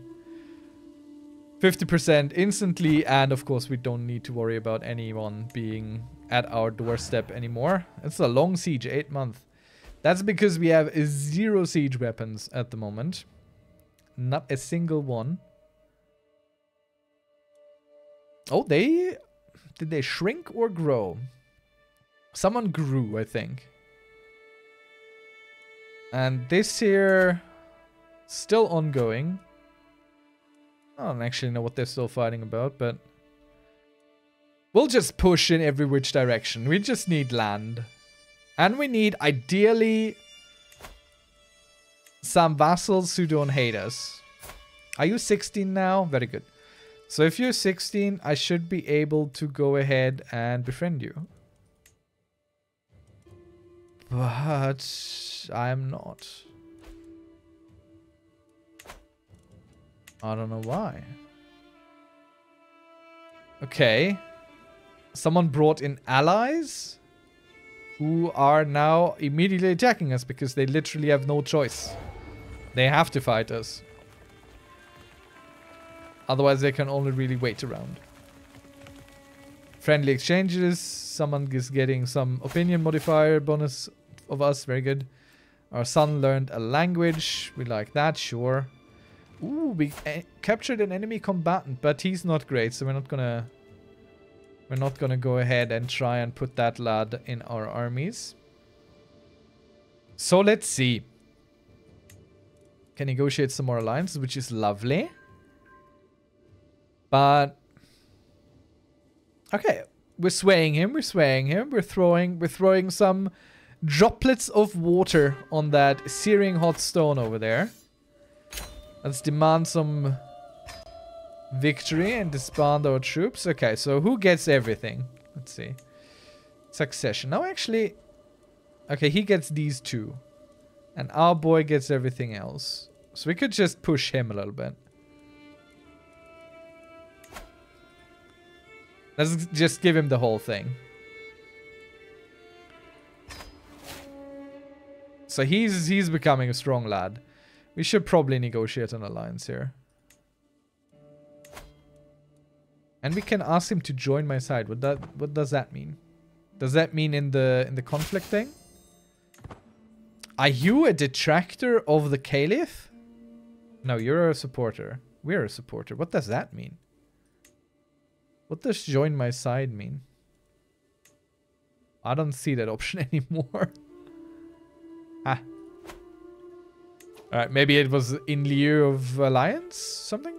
fifty percent instantly, and of course we don't need to worry about anyone being at our doorstep anymore. It's a long siege, eight months. That's because we have zero siege weapons at the moment. Not a single one. Oh, they... Did they shrink or grow? Someone grew, I think. And this here... Still ongoing. I don't actually know what they're still fighting about, but... We'll just push in every which direction. We just need land. And we need, ideally... Some vassals who don't hate us. Are you sixteen now? Very good. So if you're sixteen, I should be able to go ahead and befriend you. But... I'm not. I don't know why. Okay. Someone brought in allies who are now immediately attacking us because they literally have no choice. They have to fight us. Otherwise they can only really wait around. Friendly exchanges. Someone is getting some opinion modifier bonus of us. Very good. Our son learned a language. We like that, sure. Ooh, we uh, captured an enemy combatant, but he's not great, so we're not gonna... We're not gonna go ahead and try and put that lad in our armies. So let's see. Can negotiate some more alliances, which is lovely. But... Okay, we're swaying him, we're swaying him, we're throwing, we're throwing some droplets of water on that searing hot stone over there. Let's demand some victory and disband our troops. Okay, so who gets everything? Let's see. Succession. No, actually... Okay, he gets these two. And our boy gets everything else. So we could just push him a little bit. Let's just give him the whole thing. So he's, he's becoming a strong lad. We should probably negotiate an alliance here. And we can ask him to join my side. What that what does that mean? Does that mean in the in the conflict thing? Are you a detractor of the Caliph? No, you're a supporter. We're a supporter. What does that mean? What does join my side mean? I don't see that option anymore. Ah. Alright, maybe it was in lieu of alliance? Something?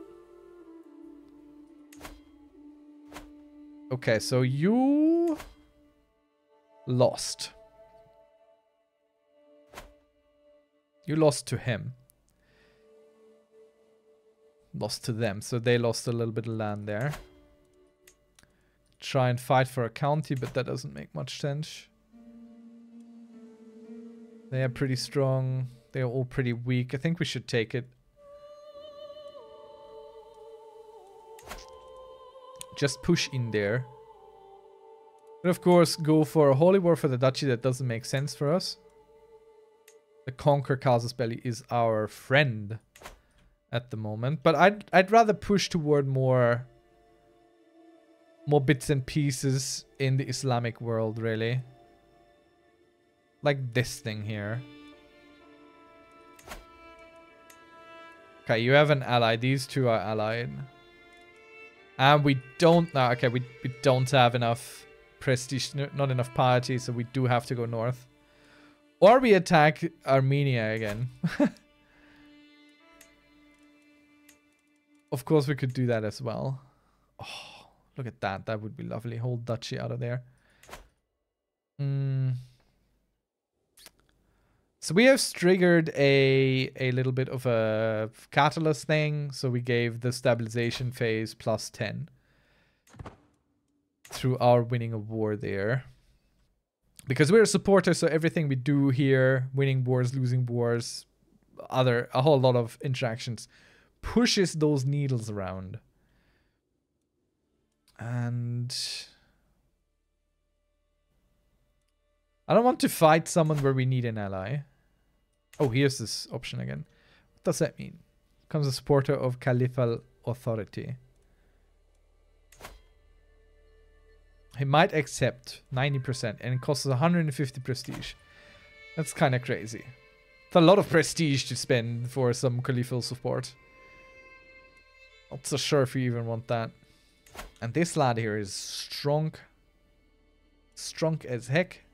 Okay, so you... lost. You lost to him. Lost to them, so they lost a little bit of land there. Try and fight for a county, but that doesn't make much sense. They are pretty strong. They are all pretty weak. I think we should take it. Just push in there. And of course, go for a holy war for the duchy. That doesn't make sense for us. The conquer Casus Belli is our friend at the moment. But I'd, I'd rather push toward more... more bits and pieces in the Islamic world, really. Like this thing here. Okay, you have an ally. These two are allied. And we don't... No, okay, we, we don't have enough prestige, not enough piety, so we do have to go north. Or we attack Armenia again. Of course, we could do that as well. Oh. Look at that. That would be lovely. Whole duchy out of there. Mm. So we have triggered a a little bit of a catalyst thing. So we gave the stabilization phase plus ten. Through our winning a war there. Because we're a supporter, so everything we do here, winning wars, losing wars, other a whole lot of interactions, pushes those needles around. And I don't want to fight someone where we need an ally. Oh, here's this option again. What does that mean? Becomes a supporter of Caliphal authority. He might accept ninety percent and it costs one hundred fifty prestige. That's kind of crazy. It's a lot of prestige to spend for some Caliphal support. Not so sure if you even want that. And this lad here is strong. Strong as heck.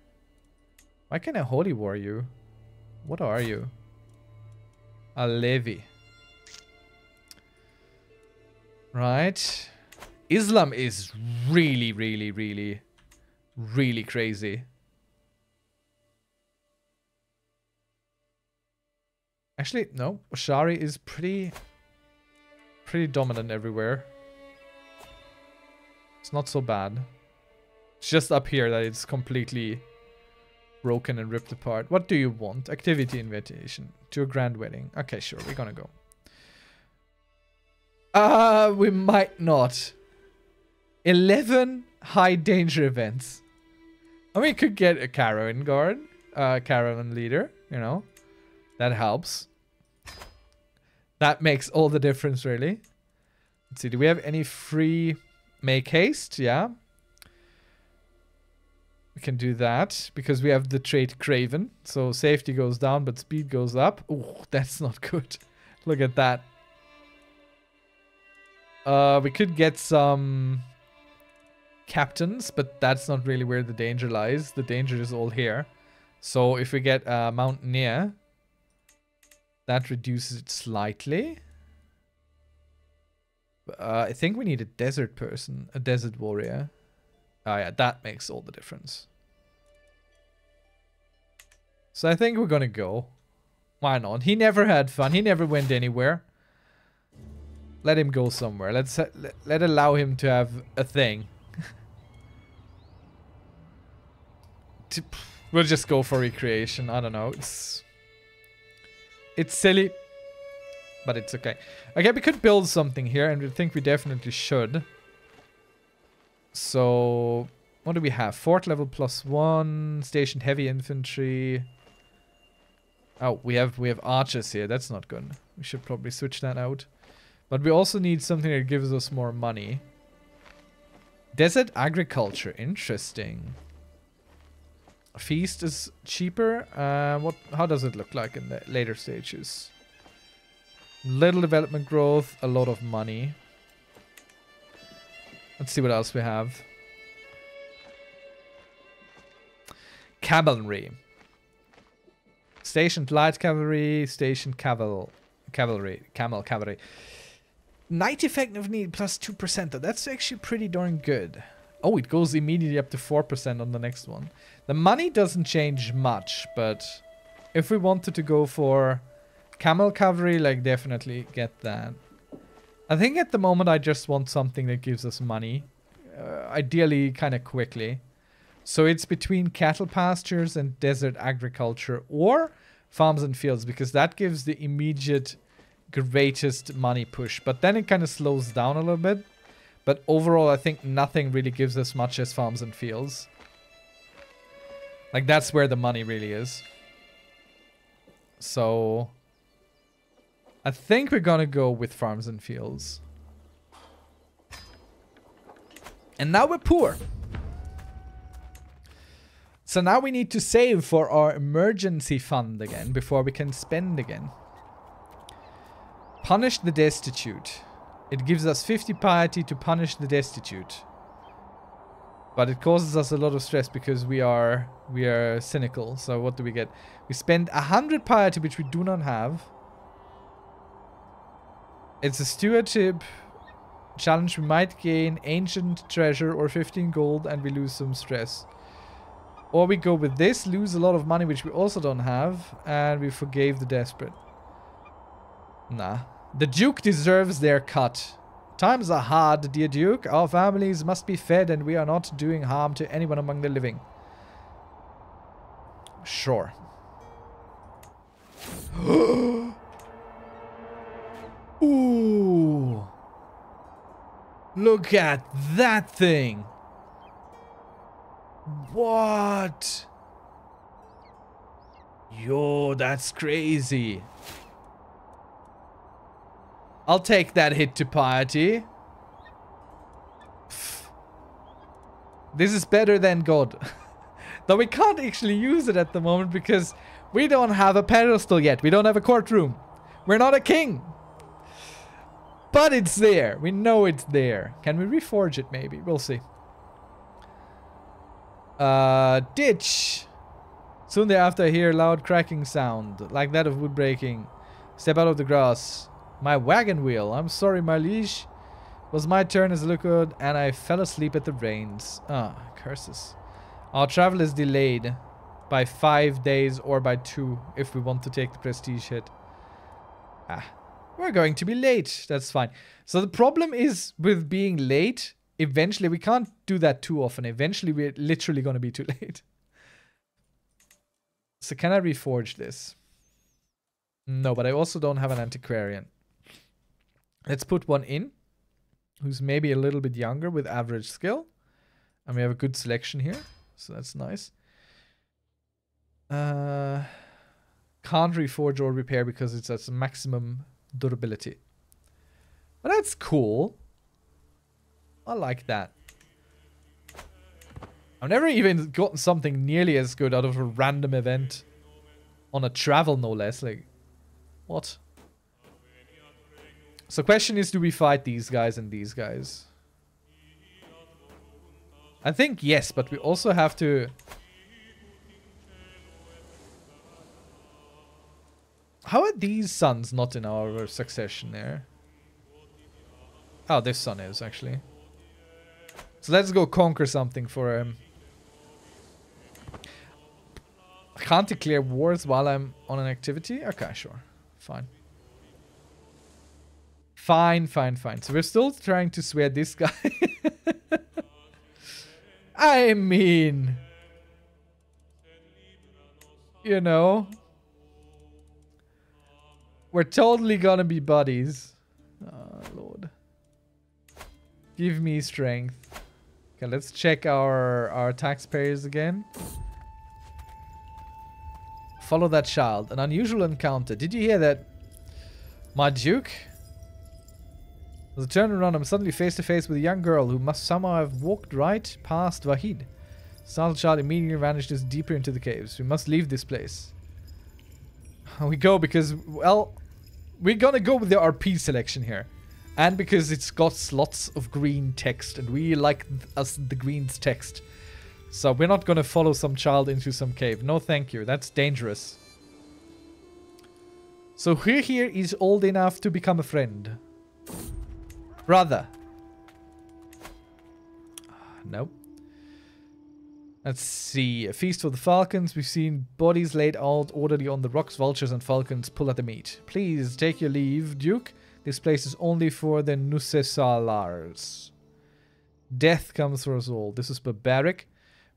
Why can't I holy war you? What are you? A levy. Right. Islam is really, really, really, really crazy. Actually, no. Ashari is pretty, pretty dominant everywhere. It's not so bad. It's just up here that it's completely broken and ripped apart. What do you want? Activity invitation to a grand wedding. Okay, sure, we're gonna go. Uh, we might not. eleven high danger events. I mean, we could get a caravan guard, a caravan leader, you know. That helps. That makes all the difference, really. Let's see, do we have any free... Make haste, yeah. We can do that because we have the trait Craven. So safety goes down, but speed goes up. Oh, that's not good. Look at that. Uh, we could get some captains, but that's not really where the danger lies. The danger is all here. So if we get a mountaineer, that reduces it slightly. Uh, I think we need a desert person, a desert warrior. Oh yeah, that makes all the difference. So I think we're gonna go. Why not? He never had fun. He never went anywhere. Let him go somewhere. Let's ha let, let allow him to have a thing. We'll just go for recreation. I don't know. It's it's silly. But it's okay. Okay, we could build something here, and we think we definitely should. So, what do we have? Fort level plus one, stationed heavy infantry. Oh, we have we have archers here. That's not good. We should probably switch that out. But we also need something that gives us more money. Desert agriculture, interesting. A feast is cheaper. Uh, what? How does it look like in the later stages? Little development growth, a lot of money. Let's see what else we have. Cavalry. Stationed light cavalry, stationed caval cavalry, camel cavalry. Night effect of need plus two percent. That's actually pretty darn good. Oh, it goes immediately up to four percent on the next one. The money doesn't change much, but if we wanted to go for camel cavalry, like, definitely get that. I think at the moment I just want something that gives us money. Uh, ideally, kind of quickly. So it's between cattle pastures and desert agriculture or farms and fields, because that gives the immediate greatest money push. But then it kind of slows down a little bit. But overall, I think nothing really gives as much as farms and fields. Like, that's where the money really is. So I think we're gonna go with farms and fields. And now we're poor. So now we need to save for our emergency fund again before we can spend again. Punish the destitute. It gives us fifty piety to punish the destitute. But it causes us a lot of stress because we are we are cynical. So what do we get? We spend one hundred piety, which we do not have. It's a stewardship challenge. We might gain ancient treasure or fifteen gold and we lose some stress. Or we go with this, lose a lot of money, which we also don't have, and we forgave the desperate. Nah. The Duke deserves their cut. Times are hard, dear Duke. Our families must be fed, and we are not doing harm to anyone among the living. Sure. Ooh. Look at that thing. What? Yo, that's crazy. I'll take that hit to piety. Pfft. This is better than God. Though we can't actually use it at the moment because we don't have a pedestal yet. We don't have a courtroom. We're not a king. But it's there. We know it's there. Can we reforge it maybe? We'll see. Uh, ditch. Soon thereafter I hear a loud cracking sound, like that of wood breaking. Step out of the grass. My wagon wheel. I'm sorry, my liege. It was my turn as a lookout, and I fell asleep at the reins. Ah, curses. Our travel is delayed by five days or by two if we want to take the prestige hit. Ah, we're going to be late. That's fine. So the problem is with being late. Eventually, we can't do that too often. Eventually, we're literally going to be too late. So can I reforge this? No, but I also don't have an antiquarian. Let's put one in who's maybe a little bit younger with average skill. And we have a good selection here. So that's nice. Uh, can't reforge or repair because it's at maximum durability. But that's cool. I like that. I've never even gotten something nearly as good out of a random event. On a travel, no less. Like, what? So question is, do we fight these guys and these guys? I think yes, but we also have to... How are these sons not in our succession there? Oh, this son is, actually. So let's go conquer something for him. I can't declare wars while I'm on an activity? Okay, sure. Fine. Fine, fine, fine. So we're still trying to swear this guy. I mean... You know... We're totally gonna be buddies. Oh, Lord. Give me strength. Okay, let's check our, our taxpayers again. Follow that child. An unusual encounter. Did you hear that? My Duke? As I turned around, I'm suddenly face to face with a young girl who must somehow have walked right past Vahid. The startled child immediately vanishes deeper into the caves. We must leave this place. We go because, well, We're gonna go with the R P selection here. And because it's got lots of green text, and we like th us the green's text. So we're not gonna follow some child into some cave. No thank you, that's dangerous. So who here is old enough to become a friend? Brother. No. Let's see. A feast for the falcons. We've seen bodies laid out orderly on the rocks. Vultures and falcons pull at the meat. Please take your leave, Duke. This place is only for the Nusesalars. Death comes for us all. This is barbaric.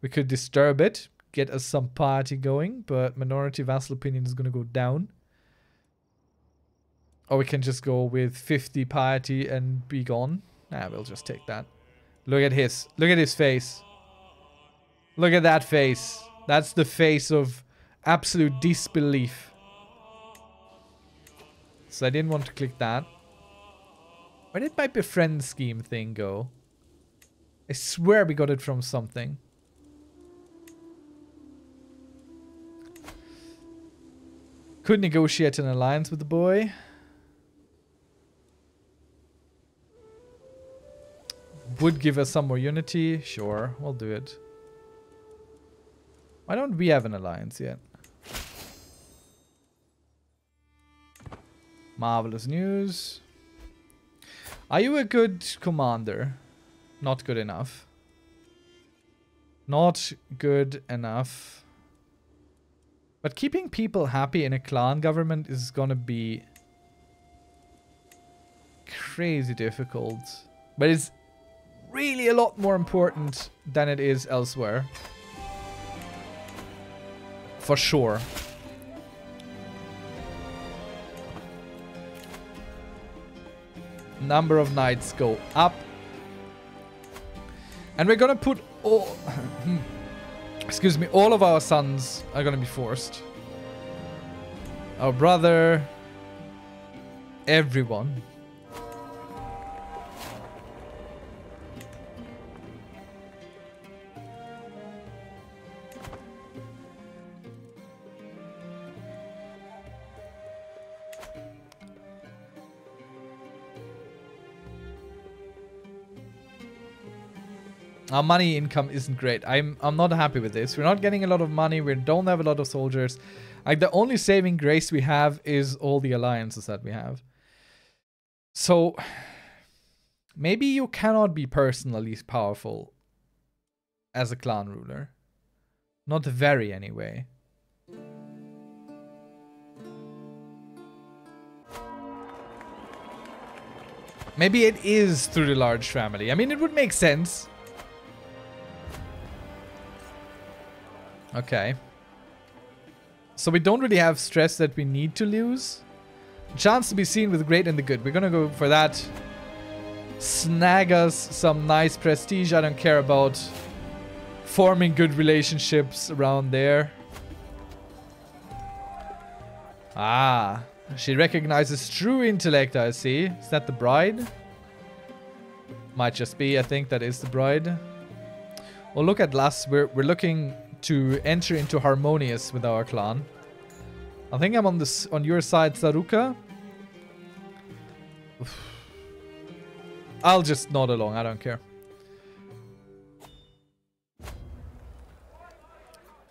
We could disturb it. Get us some party going. But minority vassal opinion is going to go down. Or we can just go with fifty piety and be gone. Nah, we'll just take that. Look at his. Look at his face. Look at that face. That's the face of absolute disbelief. So I didn't want to click that. Where did my befriend scheme thing go? I swear we got it from something. Could negotiate an alliance with the boy. Would give us some more unity. Sure, we'll do it. Why don't we have an alliance yet? Marvelous news. Are you a good commander? Not good enough. Not good enough. But keeping people happy in a clan government is gonna be crazy difficult. But it's really a lot more important than it is elsewhere. For sure. Number of knights go up. And we're gonna put all... excuse me, all of our sons are gonna be forced. Our brother... everyone. Our money income isn't great. I'm I'm not happy with this. We're not getting a lot of money. We don't have a lot of soldiers. Like, the only saving grace we have is all the alliances that we have. So maybe you cannot be personally powerful as a clan ruler. Not very, anyway. Maybe it is through the large family. I mean, it would make sense. Okay. So we don't really have stress that we need to lose. Chance to be seen with the great and the good. We're gonna go for that. Snag us some nice prestige. I don't care about forming good relationships around there. Ah. She recognizes true intellect, I see. Is that the bride? Might just be. I think that is the bride. Well, look at last. We're, we're looking... to enter into Harmonious with our clan. I think I'm on this on your side, Saruka. Oof. I'll just nod along, I don't care.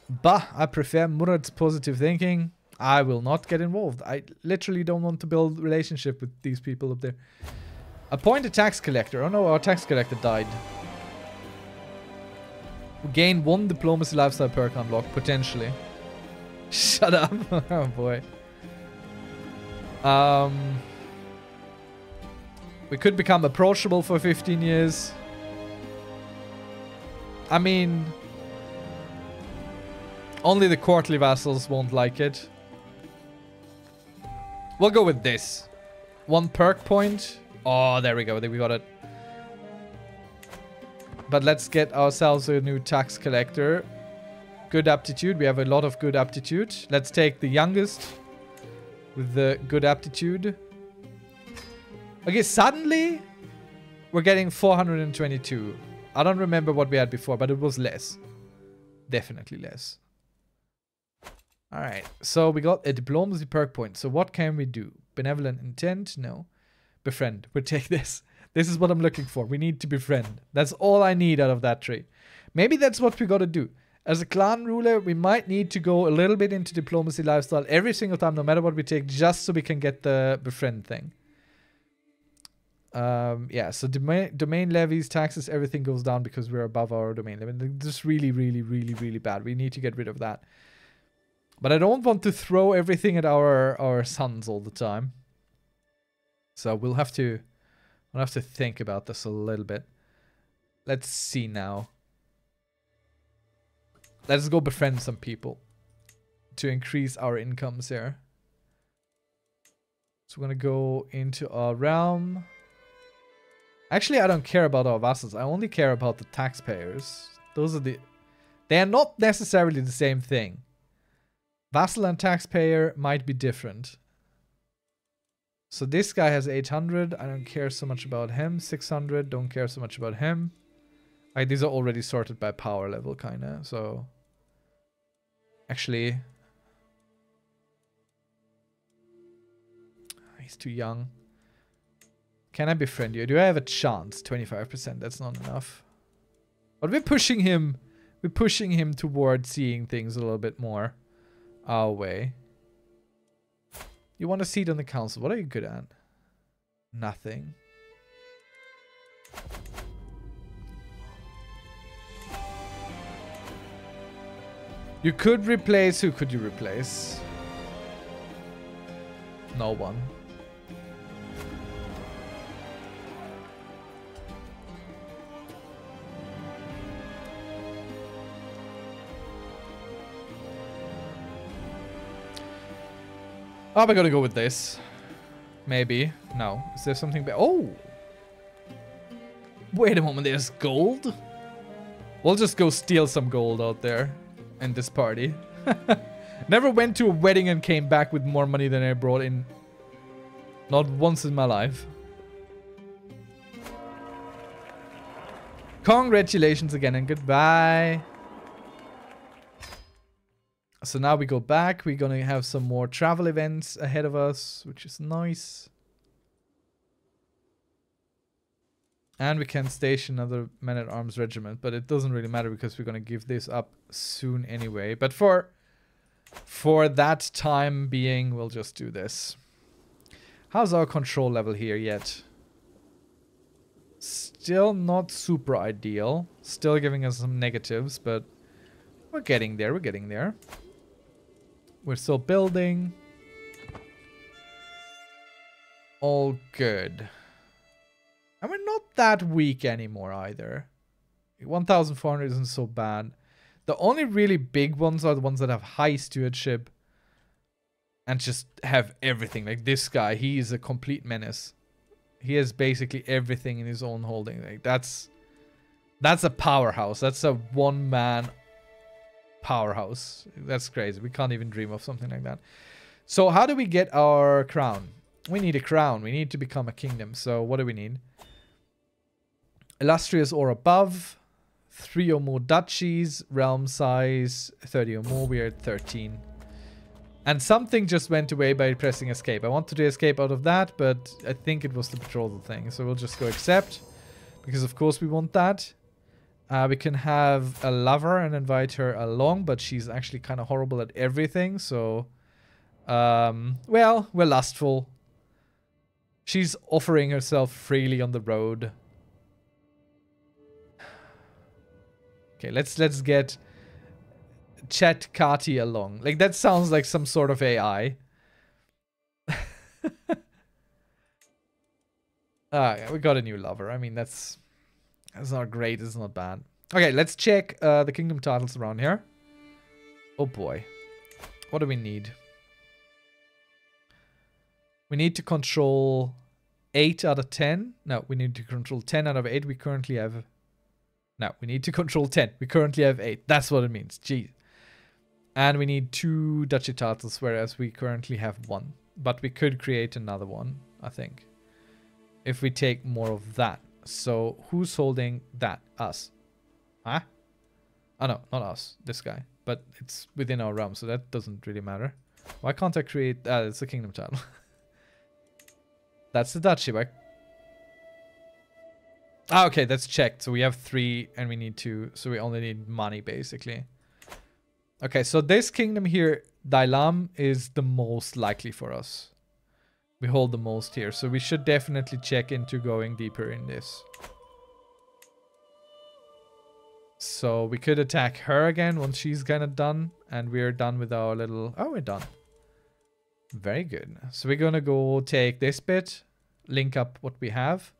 Bah, I prefer Murad's positive thinking. I will not get involved. I literally don't want to build relationship with these people up there. Appoint a tax collector. Oh no, our tax collector died. We gain one diplomacy lifestyle perk unlock, potentially. Shut up. Oh boy. Um, we could become approachable for fifteen years. I mean, only the courtly vassals won't like it. We'll go with this. One perk point. Oh, there we go. We got it. But let's get ourselves a new tax collector. Good aptitude. We have a lot of good aptitude. Let's take the youngest with the good aptitude. Okay, suddenly we're getting four hundred twenty-two. I don't remember what we had before, but it was less. Definitely less. Alright, so we got a diplomacy perk point. So what can we do? benevolent intent? No. Befriend. We'll take this. This is what I'm looking for. We need to befriend. That's all I need out of that trait. Maybe that's what we got to do. As a clan ruler, we might need to go a little bit into diplomacy lifestyle every single time, no matter what we take, just so we can get the befriend thing. Um, yeah, so domain, domain levies, taxes, everything goes down because we're above our domain limit. This is really, really, really, really bad. We need to get rid of that. But I don't want to throw everything at our, our sons all the time. So we'll have to... I'll have to think about this a little bit. Let's see now. Let's go befriend some people to increase our incomes here. So we're going to go into our realm. Actually, I don't care about our vassals. I only care about the taxpayers. Those are the... They are not necessarily the same thing. Vassal and taxpayer might be different. So this guy has eight hundred. I don't care so much about him. six hundred. Don't care so much about him. Like, these are already sorted by power level, kind of. So, actually, he's too young. Can I befriend you? Do I have a chance? twenty-five percent. That's not enough. But we're pushing him. We're pushing him toward seeing things a little bit more our way. You want a seat on the council. What are you good at? Nothing. You could replace... Who could you replace? No one. Oh, we're gonna go with this. Maybe. No. Is there something better? Oh! Wait a moment, there's gold? We'll just go steal some gold out there in this party. Never went to a wedding and came back with more money than I brought in. Not once in my life. Congratulations again and goodbye. So now we go back. We're going to have some more travel events ahead of us, which is nice. And we can station another man-at-arms regiment, but it doesn't really matter because we're going to give this up soon anyway. But for, for that time being, we'll just do this. How's our control level here yet? Still not super ideal. Still giving us some negatives, but we're getting there. We're getting there. We're still building. All good. And we're not that weak anymore either. one thousand four hundred isn't so bad. The only really big ones are the ones that have high stewardship. And just have everything. Like this guy, he is a complete menace. He has basically everything in his own holding. Like that's, that's a powerhouse. That's a one-man powerhouse. That's crazy. We can't even dream of something like that. So how do we get our crown? We need a crown. We need to become a kingdom. So what do we need? Illustrious or above. Three or more duchies. Realm size. thirty or more. We are at thirteen. And something just went away by pressing escape. I wanted to escape out of that, but I think it was the betrothal thing. So we'll just go accept. Because of course we want that. Uh, we can have a lover and invite her along, but she's actually kind of horrible at everything. So, um, well, we're lustful. She's offering herself freely on the road. Okay, let's let's get Chat Kati along. Like that sounds like some sort of A I. Ah, yeah, we got a new lover. I mean, that's. It's not great, it's not bad. Okay, let's check uh, the kingdom titles around here. Oh boy. What do we need? We need to control eight out of ten. No, we need to control ten out of eight. We currently have... No, we need to control ten. We currently have eight. That's what it means. Jeez. And we need two duchy titles, whereas we currently have one. But we could create another one, I think. If we take more of that. So, who's holding that? Us. Huh? Oh, no. Not us. This guy. But it's within our realm, so that doesn't really matter. Why can't I create... Ah, it's a kingdom title. That's the duchy, right? Ah, okay, that's checked. So we have three and we need two. So we only need money, basically. Okay, so this kingdom here, Dailam, is the most likely for us. We hold the most here. So we should definitely check into going deeper in this. So we could attack her again once she's kind of done. And we're done with our little... Oh, we're done. Very good. So we're going to go take this bit. Link up what we have.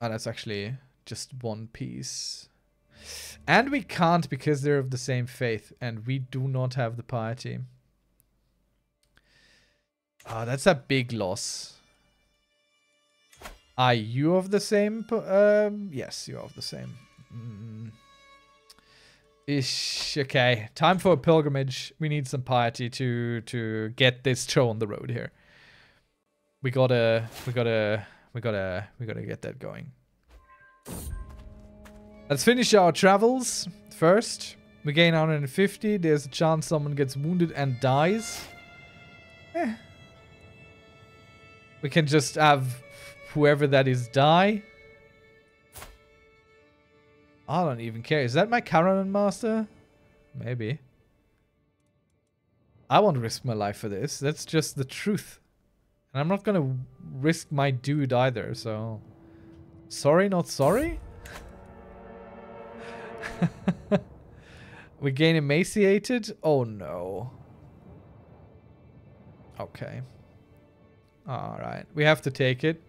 Oh, that's actually just one piece. And we can't because they're of the same faith. And we do not have the piety. Oh, that's a big loss. Are you of the same? Um, yes, you're of the same. Mm. Ish. Okay, time for a pilgrimage. We need some piety to to get this show on the road here. We gotta, we gotta, we gotta, we gotta get that going. Let's finish our travels first. We gain one hundred fifty. There's a chance someone gets wounded and dies. Eh. We can just have whoever that is die. I don't even care. Is that my Karaman Master? Maybe. I won't risk my life for this. That's just the truth. And I'm not gonna risk my dude either, so... Sorry, not sorry? We gain Emaciated? Oh no. Okay. Alright. We have to take it.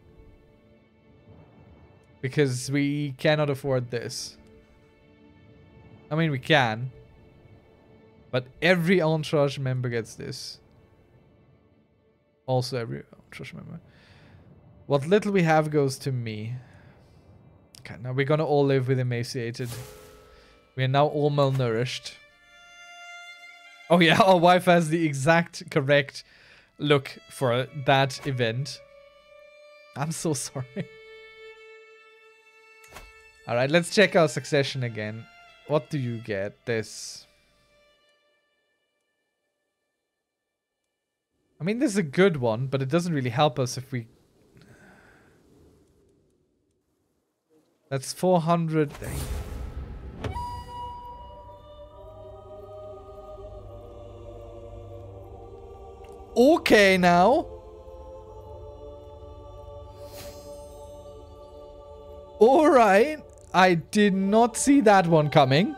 Because we cannot afford this. I mean, we can. But every Entourage member gets this. Also every Entourage member. What little we have goes to me. Okay, now we're gonna all live with Emaciated. We are now all malnourished. Oh yeah, our wife has the exact correct look for that event. I'm so sorry. Alright, let's check our succession again. What do you get? This. I mean, this is a good one, but it doesn't really help us if we... That's four hundred... Okay, now. Alright. I did not see that one coming.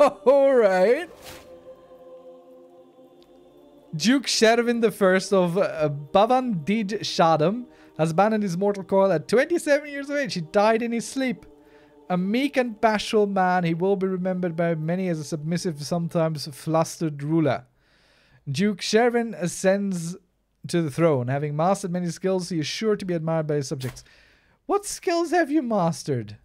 Alright. Duke Sherwin the First of uh, Bavandid Shahdom has abandoned his mortal coil at twenty-seven years of age. He died in his sleep. A meek and bashful man, he will be remembered by many as a submissive, sometimes flustered ruler. Duke Sherwin ascends to the throne. Having mastered many skills, he is sure to be admired by his subjects. What skills have you mastered?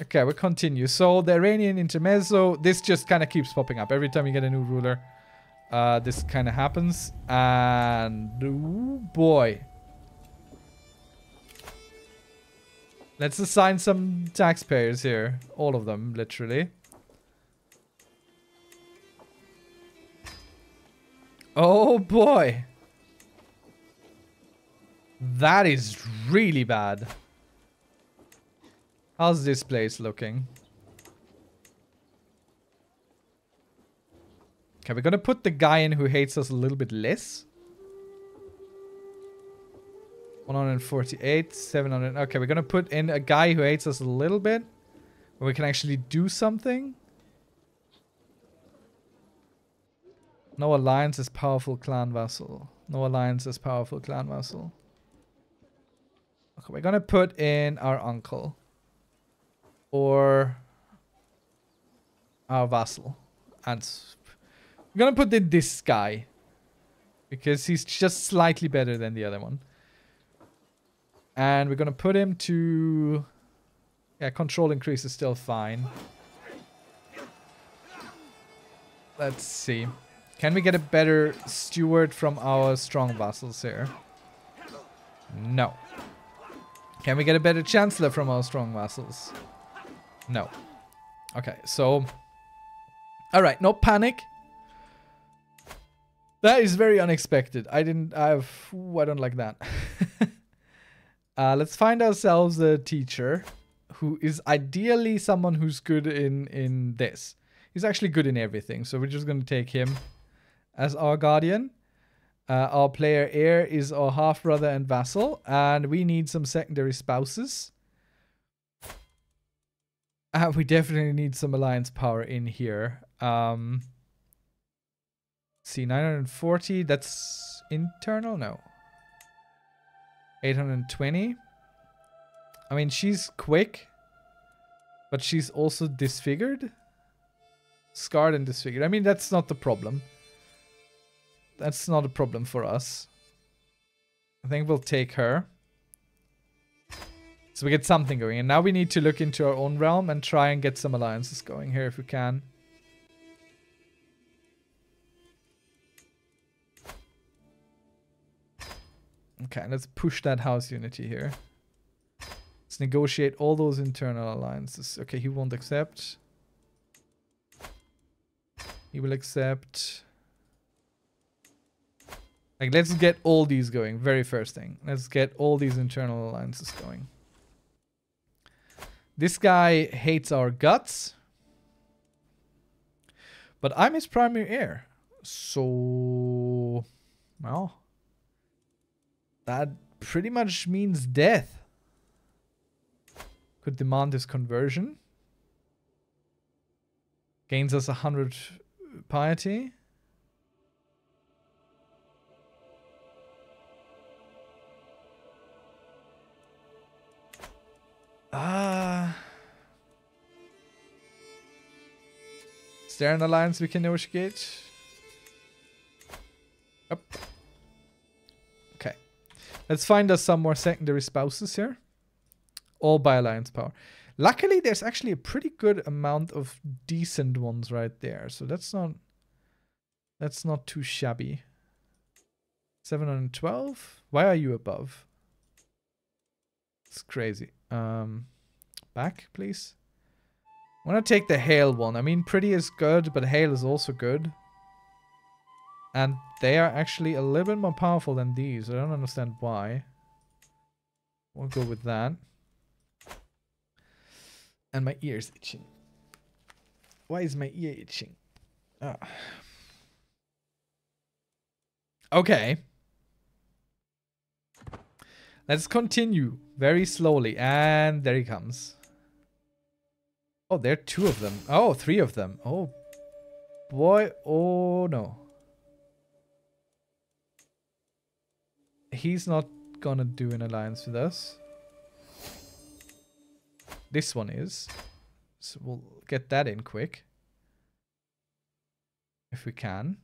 Okay, we'll continue. So, the Iranian Intermezzo, this just kind of keeps popping up. Every time you get a new ruler, uh, this kind of happens. And, oh boy. Let's assign some taxpayers here. All of them, literally. Oh boy. That is really bad. How's this place looking? Okay, we're gonna put the guy in who hates us a little bit less. one hundred forty-eight, seven hundred. Okay, we're gonna put in a guy who hates us a little bit. Where we can actually do something. No alliance is powerful clan vassal. No alliance is powerful clan vassal. Okay, we're gonna put in our uncle. Or our vassal. And we're gonna put in this guy. Because he's just slightly better than the other one. And we're gonna put him to... Yeah, control increase is still fine. Let's see. Can we get a better steward from our strong vassals here? No. Can we get a better chancellor from our strong vassals? No. Okay, so Alright, no panic. That is very unexpected. I didn't... I've... Ooh, I don't like that. uh, let's find ourselves a teacher who is ideally someone who's good in, in this. He's actually good in everything, so we're just going to take him as our guardian. Uh, our player heir is our half-brother and vassal, and we need some secondary spouses. And we definitely need some alliance power in here. Um, see, nine hundred forty, that's internal? No. eight hundred twenty. I mean, she's quick, but she's also disfigured. Scarred and disfigured. I mean, that's not the problem. That's not a problem for us. I think we'll take her. So we get something going. And now we need to look into our own realm and try and get some alliances going here if we can. Okay, let's push that house unity here. Let's negotiate all those internal alliances. Okay, he won't accept. He will accept. Like, let's get all these going. Very first thing. Let's get all these internal alliances going. This guy hates our guts. But I'm his primary heir. So... well... that pretty much means death. Could demand his conversion. Gains us one hundred piety. Ah, uh, is there an alliance we can negotiate? Up. Okay, let's find us some more secondary spouses here. All by alliance power. Luckily, there's actually a pretty good amount of decent ones right there, so that's not that's not too shabby. seven hundred twelve. Why are you above? It's crazy. Um, back, please. I want to take the Hail one. I mean, Pretty is good, but Hail is also good. And they are actually a little bit more powerful than these. I don't understand why. We'll go with that. And my ear's itching. Why is my ear itching? Ah. Okay. Let's continue very slowly. And there he comes. Oh, there are two of them. Oh, three of them. Oh, boy. Oh, no. He's not gonna do an alliance with us. This one is. So we'll get that in quick. If we can.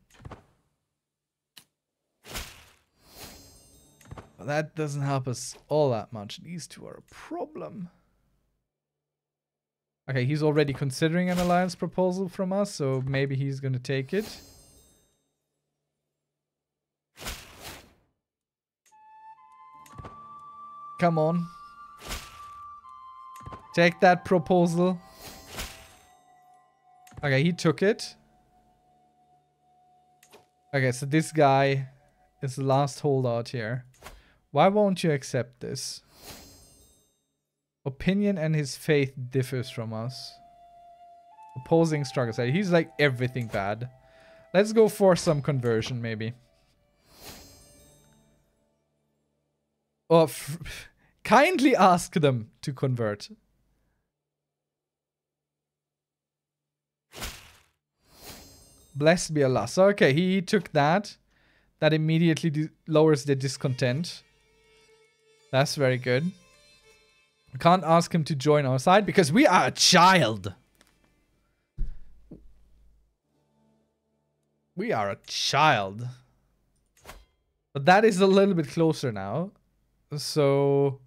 That doesn't help us all that much. These two are a problem. Okay, he's already considering an alliance proposal from us, so maybe he's going to take it. Come on. Take that proposal. Okay, he took it. Okay, so this guy is the last holdout here. Why won't you accept this? Opinion and his faith differs from us. Opposing struggle side. He's like everything bad. Let's go for some conversion maybe. Or f kindly ask them to convert. Blessed be Allah. So okay, he took that. That immediately lowers the discontent. That's very good. We can't ask him to join our side because we are a child. We are a child. But that is a little bit closer now. So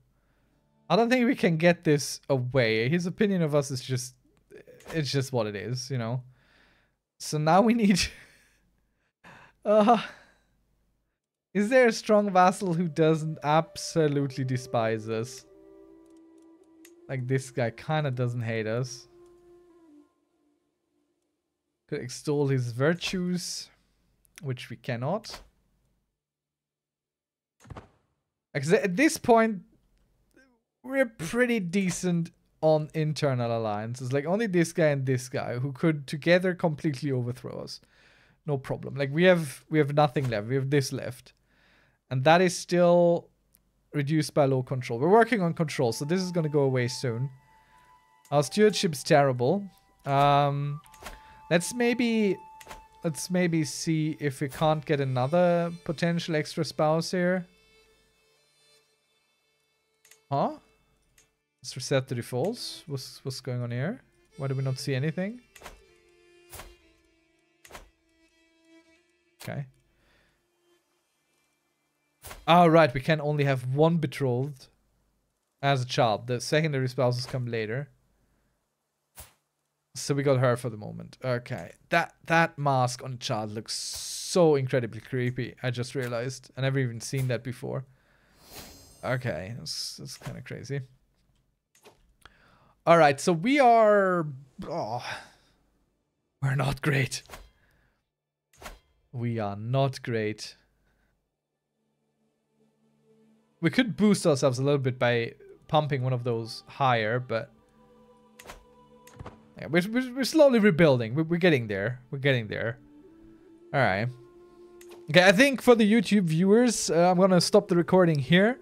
I don't think we can get this away. His opinion of us is just... it's just what it is, you know. So now we need... uh, is there a strong vassal who doesn't absolutely despise us? Like, this guy kind of doesn't hate us. could extol his virtues, which we cannot. Because at this point, we're pretty decent on internal alliances. Like, only this guy and this guy, who could together completely overthrow us. No problem. Like, we have we have nothing left. We have this left. And that is still reduced by low control. We're working on control, so this is going to go away soon. Our stewardship's terrible. Um, let's maybe... Let's maybe see if we can't get another potential extra spouse here. Huh? Let's reset the defaults. What's, what's going on here? Why do we not see anything? Okay. Oh, right. We can only have one betrothed as a child. The secondary spouses come later. So we got her for the moment. Okay. That that mask on a child looks so incredibly creepy. I just realized. I never even seen that before. Okay. That's, that's kind of crazy. All right. So we are... Oh, we're not great. We are not great. We could boost ourselves a little bit by pumping one of those higher, but... Yeah, we're, we're, we're slowly rebuilding. We're, we're getting there. We're getting there. All right. Okay, I think for the YouTube viewers, uh, I'm going to stop the recording here.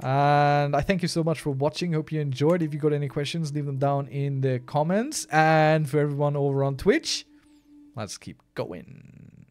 And I thank you so much for watching. Hope you enjoyed. If you got any questions, leave them down in the comments. And for everyone over on Twitch, let's keep going.